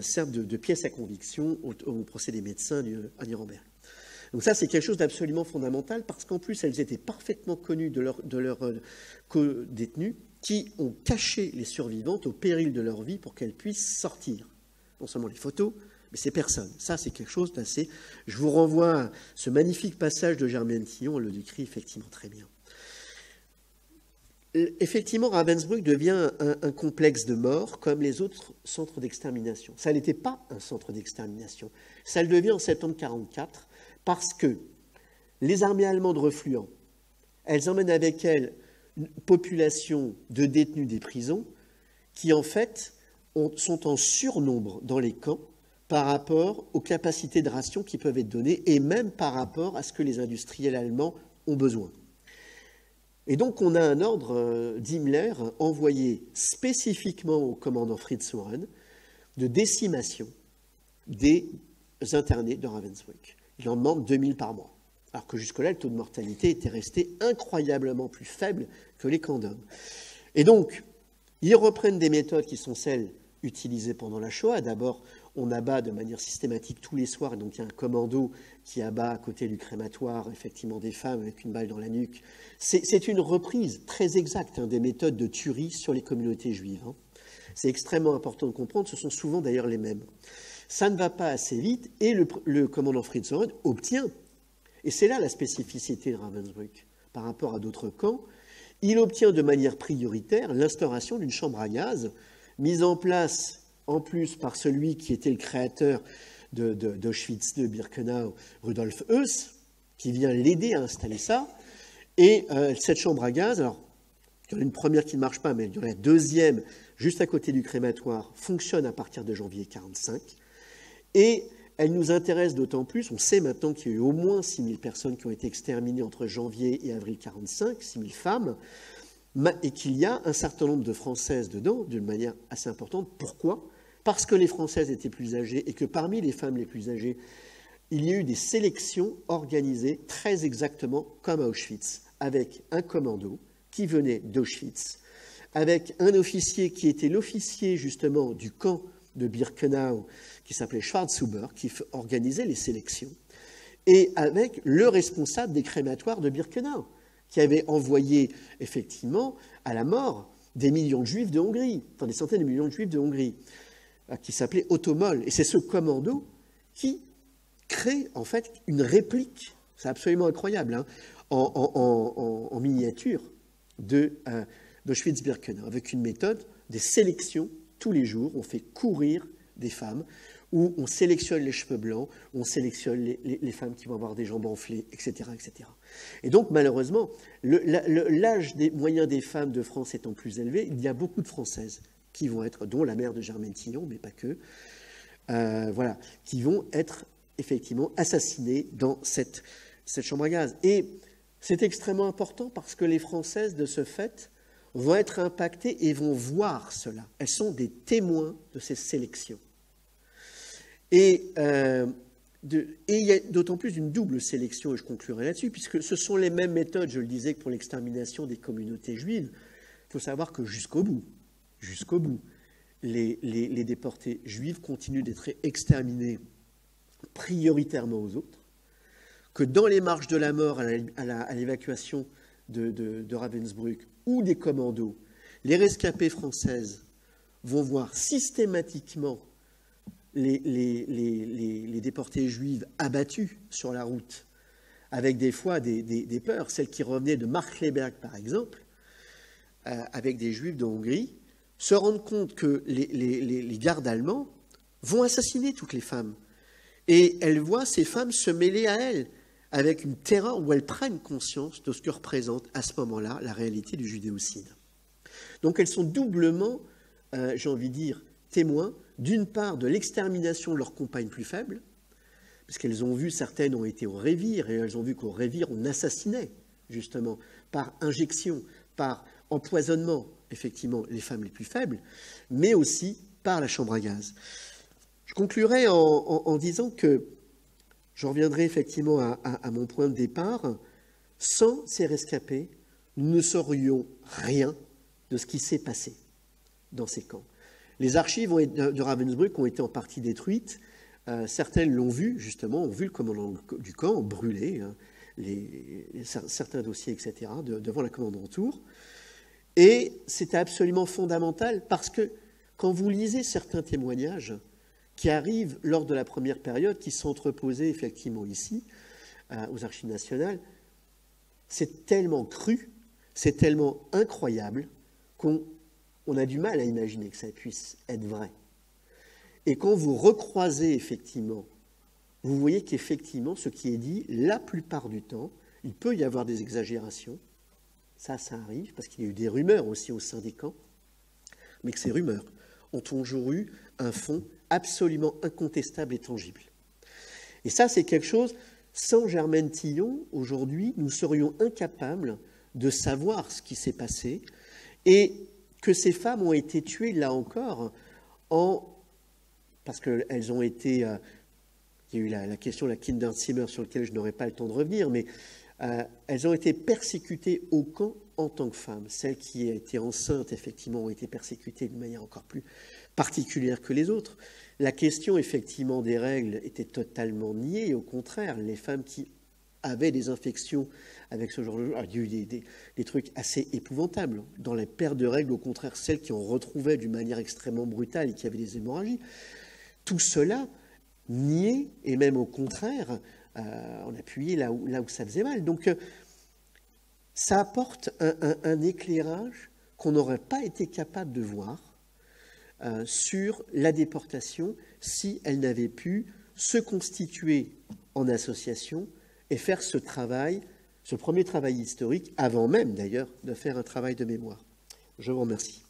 servent de pièce à conviction au procès des médecins à Nuremberg. Donc ça, c'est quelque chose d'absolument fondamental, parce qu'en plus, elles étaient parfaitement connues de leurs co-détenus qui ont caché les survivantes au péril de leur vie pour qu'elles puissent sortir, non seulement les photos, mais c'est personne. Ça, c'est quelque chose d'assez... Je vous renvoie à ce magnifique passage de Germaine Tillon, elle le décrit effectivement très bien. Effectivement, Ravensbrück devient un complexe de mort, comme les autres centres d'extermination. Ça n'était pas un centre d'extermination. Ça le devient en septembre 1944, parce que les armées allemandes refluant, elles emmènent avec elles une population de détenus des prisons, qui en fait sont en surnombre dans les camps par rapport aux capacités de ration qui peuvent être données et même par rapport à ce que les industriels allemands ont besoin. Et donc on a un ordre d'Himmler envoyé spécifiquement au commandant Fritz Ohren de décimation des internés de Ravensbrück. Il en demande 2000 par mois, alors que jusque-là, le taux de mortalité était resté incroyablement plus faible que les camps d'hommes. Et donc, ils reprennent des méthodes qui sont celles utilisées pendant la Shoah. D'abord, on abat de manière systématique tous les soirs, donc il y a un commando qui abat à côté du crématoire, effectivement, des femmes avec une balle dans la nuque. C'est une reprise très exacte des méthodes de tuerie sur les communautés juives. C'est extrêmement important de comprendre, ce sont souvent d'ailleurs les mêmes. Ça ne va pas assez vite et le commandant Fritz Ohren obtient, et c'est là la spécificité de Ravensbrück par rapport à d'autres camps, il obtient de manière prioritaire l'instauration d'une chambre à gaz mise en place en plus par celui qui était le créateur d'Auschwitz, de Birkenau, Rudolf Heuss, qui vient l'aider à installer ça. Et cette chambre à gaz, alors il y en a une première qui ne marche pas, mais il y en a la deuxième, juste à côté du crématoire, fonctionne à partir de janvier 1945. Et elle nous intéresse d'autant plus, on sait maintenant qu'il y a eu au moins 6000 personnes qui ont été exterminées entre janvier et avril 1945, 6000 femmes, et qu'il y a un certain nombre de Françaises dedans, d'une manière assez importante. Pourquoi? Parce que les Françaises étaient plus âgées et que parmi les femmes les plus âgées, il y a eu des sélections organisées très exactement comme à Auschwitz, avec un commando qui venait d'Auschwitz, avec un officier qui était l'officier justement du camp de Birkenau, qui s'appelait Schwarzhuber, qui organisait les sélections, et avec le responsable des crématoires de Birkenau, qui avait envoyé effectivement à la mort des millions de juifs de Hongrie, enfin des centaines de millions de juifs de Hongrie, qui s'appelait Otto Moll. Et c'est ce commando qui crée en fait une réplique, c'est absolument incroyable, en miniature d'Auschwitz-Birkenau, avec une méthode des sélections. Tous les jours, on fait courir des femmes, où on sélectionne les cheveux blancs, on sélectionne les femmes qui vont avoir des jambes enflées, etc. etc. Et donc, malheureusement, l'âge moyen des femmes de France étant plus élevé, il y a beaucoup de Françaises qui vont être, dont la mère de Germaine Tillon, mais pas que, voilà, qui vont être effectivement assassinées dans cette chambre à gaz. Et c'est extrêmement important parce que les Françaises, de ce fait, vont être impactées et vont voir cela. Elles sont des témoins de ces sélections. Et il y a d'autant plus une double sélection, et je conclurai là-dessus, puisque ce sont les mêmes méthodes, je le disais, que pour l'extermination des communautés juives. Il faut savoir que jusqu'au bout, les déportés juifs continuent d'être exterminés prioritairement aux autres, que dans les marches de la mort à l'évacuation de Ravensbrück, ou des commandos, les rescapées françaises vont voir systématiquement les déportés juives abattus sur la route, avec des fois des peurs. Celle qui revenait de Markkleeberg, par exemple, avec des juifs de Hongrie, se rendent compte que les gardes allemands vont assassiner toutes les femmes. Et elles voient ces femmes se mêler à elles, avec une terreur où elles prennent conscience de ce que représente à ce moment-là la réalité du judéocide. Donc elles sont doublement, j'ai envie de dire, témoins, d'une part de l'extermination de leurs compagnes plus faibles, parce qu'elles ont vu, certaines ont été au révire, et elles ont vu qu'au révire on assassinait, justement, par injection, par empoisonnement, effectivement, les femmes les plus faibles, mais aussi par la chambre à gaz. Je conclurai en disant que je reviendrai effectivement à mon point de départ. Sans ces rescapés, nous ne saurions rien de ce qui s'est passé dans ces camps. Les archives de Ravensbrück ont été en partie détruites. Certaines l'ont vu, justement, ont vu le commandant du camp brûler certains dossiers, etc., devant la commandanture. Et c'était absolument fondamental parce que quand vous lisez certains témoignages qui arrivent lors de la première période, qui sont entreposés effectivement ici, aux Archives nationales, c'est tellement cru, c'est tellement incroyable, qu'on a du mal à imaginer que ça puisse être vrai. Et quand vous recroisez effectivement, vous voyez qu'effectivement, ce qui est dit, la plupart du temps, il peut y avoir des exagérations, ça arrive, parce qu'il y a eu des rumeurs aussi au sein des camps, mais que ces rumeurs ont toujours eu un fond absolument incontestable et tangible. Et ça, c'est quelque chose, sans Germaine Tillon, aujourd'hui, nous serions incapables de savoir ce qui s'est passé et que ces femmes ont été tuées, là encore, parce qu'elles ont été... il y a eu la question de la Kinderzimmer sur laquelle je n'aurai pas le temps de revenir, mais elles ont été persécutées au camp en tant que femmes. Celles qui étaient enceintes, effectivement, ont été persécutées d'une manière encore plus particulière que les autres. La question, effectivement, des règles était totalement niée. Au contraire, les femmes qui avaient des infections avec ce genre de... Alors, il y a eu des trucs assez épouvantables. Dans les paires de règles, au contraire, celles qui en retrouvaient d'une manière extrêmement brutale et qui avaient des hémorragies. Tout cela nié, et même au contraire, on appuyait là où ça faisait mal. Donc, ça apporte un éclairage qu'on n'aurait pas été capable de voir sur la déportation si elle n'avait pu se constituer en association et faire ce travail, ce premier travail historique, avant même d'ailleurs de faire un travail de mémoire. Je vous remercie.